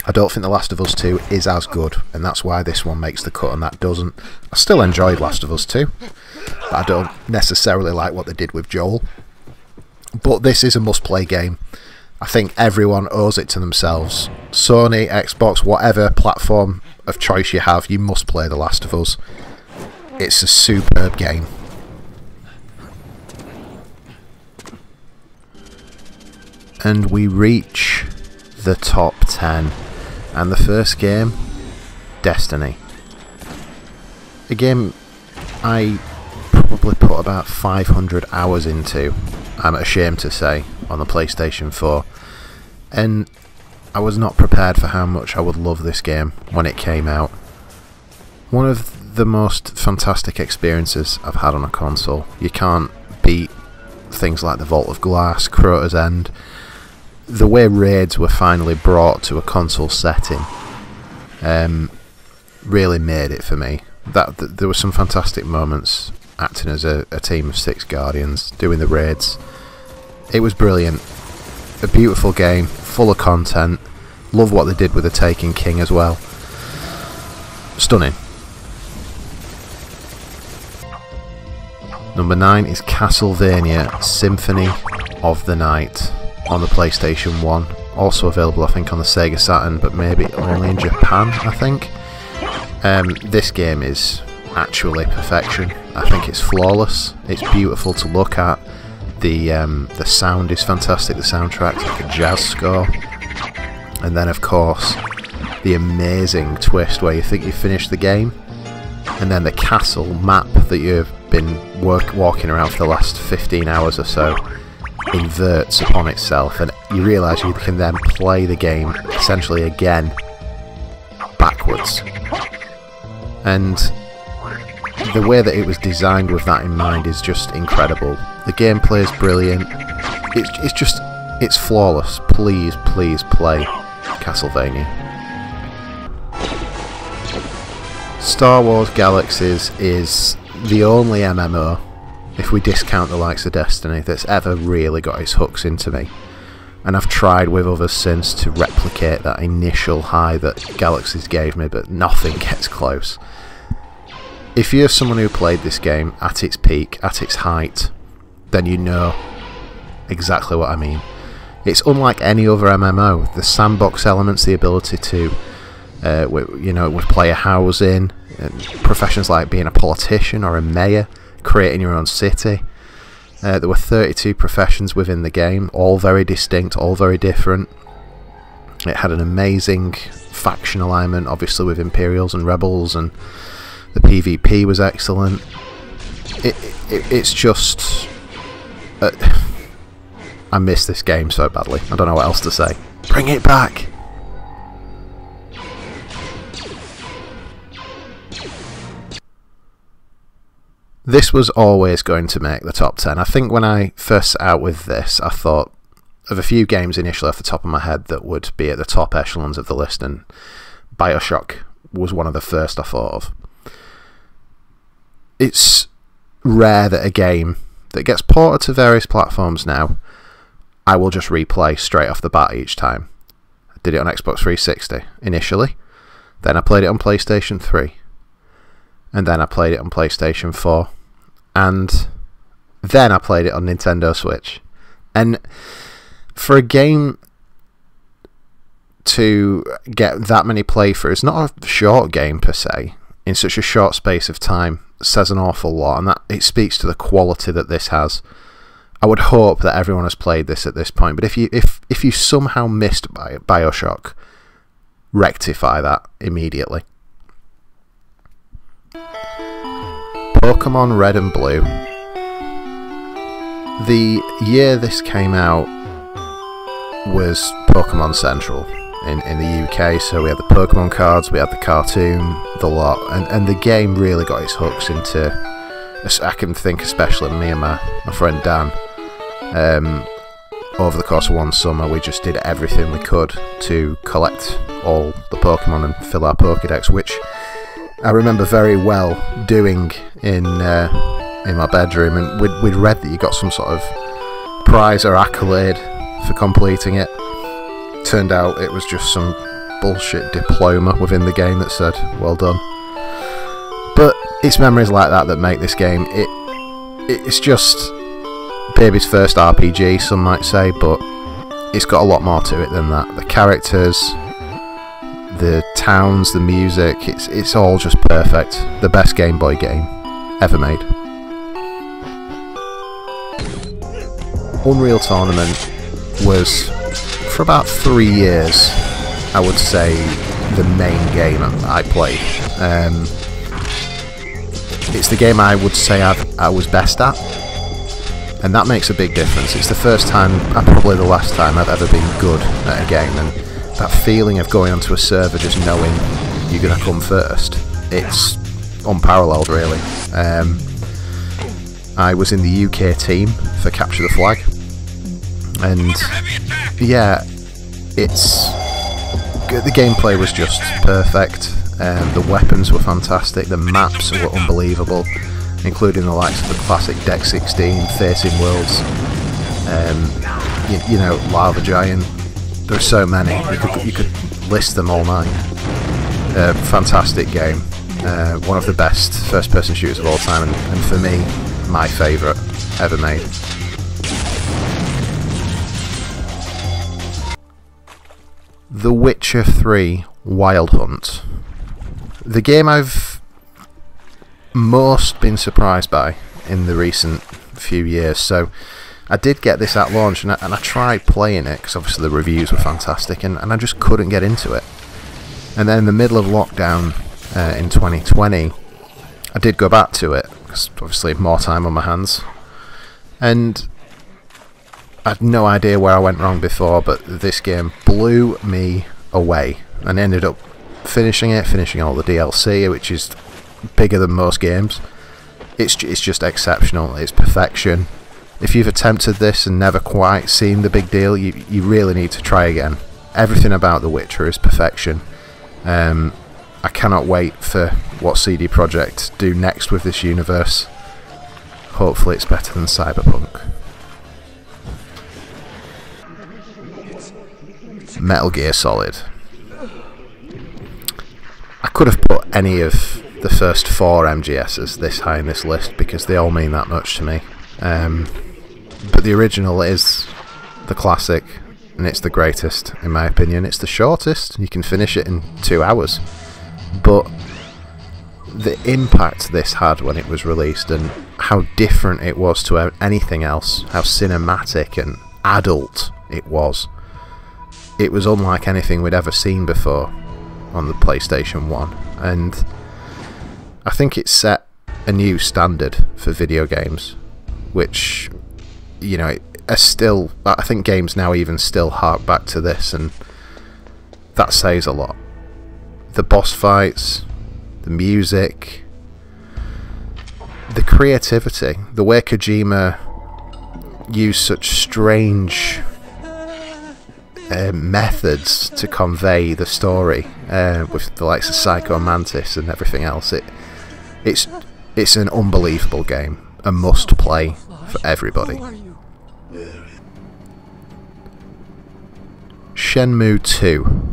I don't think The Last of Us 2 is as good, and that's why this one makes the cut and that doesn't. I still enjoyed Last of Us 2, but I don't necessarily like what they did with Joel. But this is a must-play game. I think everyone owes it to themselves. Sony, Xbox, whatever platform of choice you have, you must play The Last of Us. It's a superb game. And we reach the top 10. And the first game, Destiny. A game I probably put about 500 hours into, I'm ashamed to say, on the PlayStation 4. And I was not prepared for how much I would love this game when it came out. One of the most fantastic experiences I've had on a console. You can't beat things like the Vault of Glass, Crota's End. The way raids were finally brought to a console setting really made it for me. There were some fantastic moments acting as a team of 6 guardians, doing the raids. It was brilliant. A beautiful game, full of content. Love what they did with the Taken King as well. Stunning. Number 9 is Castlevania Symphony of the Night. On the PlayStation 1, also available I think on the Sega Saturn, but maybe only in Japan, I think. This game is actually perfection. I think it's flawless, it's beautiful to look at, the sound is fantastic, the soundtrack's like a jazz score, and then of course the amazing twist where you think you finished the game, and then the castle map that you've been walking around for the last 15 hours or so inverts upon itself, and you realise you can then play the game essentially again, back backwards. And the way that it was designed with that in mind is just incredible. The gameplay is brilliant. It's just, it's flawless. Please, please play Castlevania. Star Wars Galaxies is the only MMO, if we discount the likes of Destiny, that's ever really got its hooks into me. And I've tried with others since to replicate that initial high that Galaxies gave me, but nothing gets close. If you're someone who played this game at its peak, at its height, then you know exactly what I mean. It's unlike any other MMO. The sandbox elements, the ability to, you know, with player housing, and professions like being a politician or a mayor, creating your own city. There were 32 professions within the game, all very distinct, all very different. It had an amazing faction alignment, obviously, with Imperials and Rebels, and the PvP was excellent. It's just... I miss this game so badly. I don't know what else to say. Bring it back! This was always going to make the top 10. I think when I first set out with this, I thought of a few games initially off the top of my head that would be at the top echelons of the list, and BioShock was one of the first I thought of. It's rare that a game that gets ported to various platforms now, I will just replay straight off the bat each time. I did it on Xbox 360 initially, then I played it on PlayStation 3, and then I played it on PlayStation 4, and then I played it on Nintendo Switch. And for a game to get that many playthroughs, not a short game per se, in such a short space of time, says an awful lot, and that it speaks to the quality that this has. I would hope that everyone has played this at this point, but if you somehow missed BioShock, rectify that immediately. Pokemon Red and Blue. The year this came out was Pokemon Central in the UK, so we had the Pokemon cards, we had the cartoon, the lot, and the game really got its hooks into, I can think especially me and my friend Dan, over the course of one summer we just did everything we could to collect all the Pokemon and fill our Pokedex, which I remember very well doing in my bedroom, and we'd read that you got some sort of prize or accolade for completing it. Turned out it was just some bullshit diploma within the game that said, well done. But it's memories like that that make this game. It's just baby's first RPG, some might say, but it's got a lot more to it than that. The characters, the towns, the music, it's all just perfect. The best Game Boy game ever made. Unreal Tournament was, for about 3 years, I would say, the main game I played. It's the game I would say I was best at, and that makes a big difference. It's the first time, and probably the last time, I've ever been good at a game, and that feeling of going onto a server just knowing you're going to come first, it's unparalleled really. I was in the UK team for Capture the Flag, and yeah, the gameplay was just perfect. The weapons were fantastic, the maps were unbelievable, including the likes of the classic Deck 16, Facing Worlds, you know, Lava Giant. There are so many, you could list them all night. Fantastic game, one of the best first person shooters of all time, and for me, my favourite ever made. The Witcher 3 Wild Hunt. The game I've most been surprised by in the recent few years, so I did get this at launch, and I tried playing it, because obviously the reviews were fantastic, and I just couldn't get into it. And then in the middle of lockdown in 2020, I did go back to it, because obviously more time on my hands. And I had no idea where I went wrong before, but this game blew me away, and ended up finishing it, finishing all the DLC, which is bigger than most games. It's just exceptional. It's perfection. If you've attempted this and never quite seen the big deal, you really need to try again. Everything about The Witcher is perfection. I cannot wait for what CD Projekt do next with this universe. Hopefully it's better than Cyberpunk. Metal Gear Solid. I could have put any of the first 4 MGSs this high in this list because they all mean that much to me. But the original is the classic, and it's the greatest in my opinion. It's the shortest, you can finish it in 2 hours. But the impact this had when it was released and how different it was to anything else, how cinematic and adult it was. It was unlike anything we'd ever seen before on the PlayStation 1, and I think it set a new standard for video games, which, you know, are still, I think games now even still hark back to this, and that says a lot. The boss fights, the music, the creativity, the way Kojima used such strange methods to convey the story, with the likes of Psycho Mantis and everything else. It's an unbelievable game, a must play for everybody. Shenmue 2.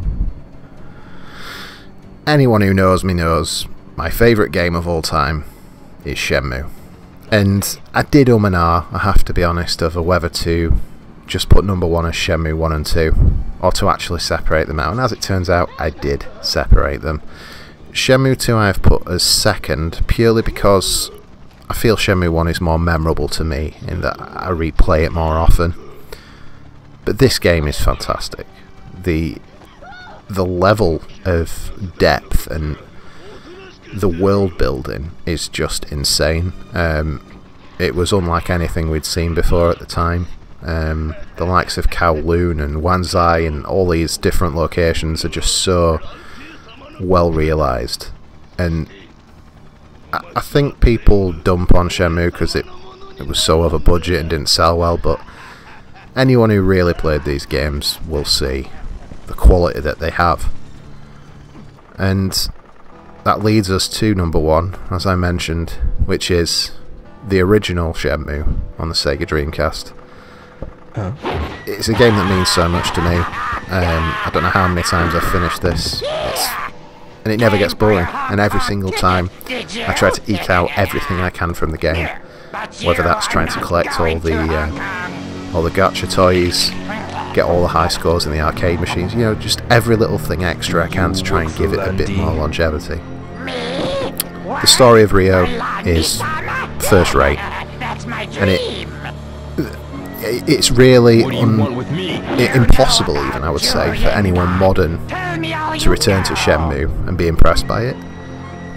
Anyone who knows me knows my favourite game of all time is Shenmue, and I did and ah, I have to be honest, over whether to just put number 1 as Shenmue 1 and 2, or to actually separate them out, and as it turns out, I did separate them. Shenmue 2 I have put as second, purely because I feel Shenmue 1 is more memorable to me, in that I replay it more often. But this game is fantastic. The level of depth and the world building is just insane. It was unlike anything we'd seen before at the time. The likes of Kowloon and Wanzai and all these different locations are just so well realised, and I think people dump on Shenmue because it was so over budget and didn't sell well, but anyone who really played these games will see the quality that they have. And that leads us to number 1, as I mentioned, which is the original Shenmue on the Sega Dreamcast. Oh. It's a game that means so much to me. I don't know how many times I've finished this, and it never gets boring, and every single time I try to eke out everything I can from the game, whether that's trying to collect all the gacha toys, get all the high scores in the arcade machines, you know, just every little thing extra I can to try and give it a bit more longevity. The story of Ryo is first rate, and it's really impossible, even I would say, for anyone modern to return to Shenmue and be impressed by it.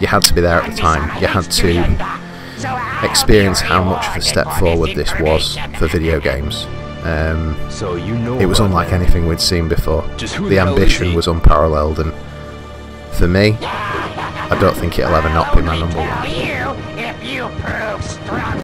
You had to be there at the time, you had to experience how much of a step forward this was for video games. It was unlike anything we'd seen before. The ambition was unparalleled, and for me, I don't think it'll ever not be my number 1.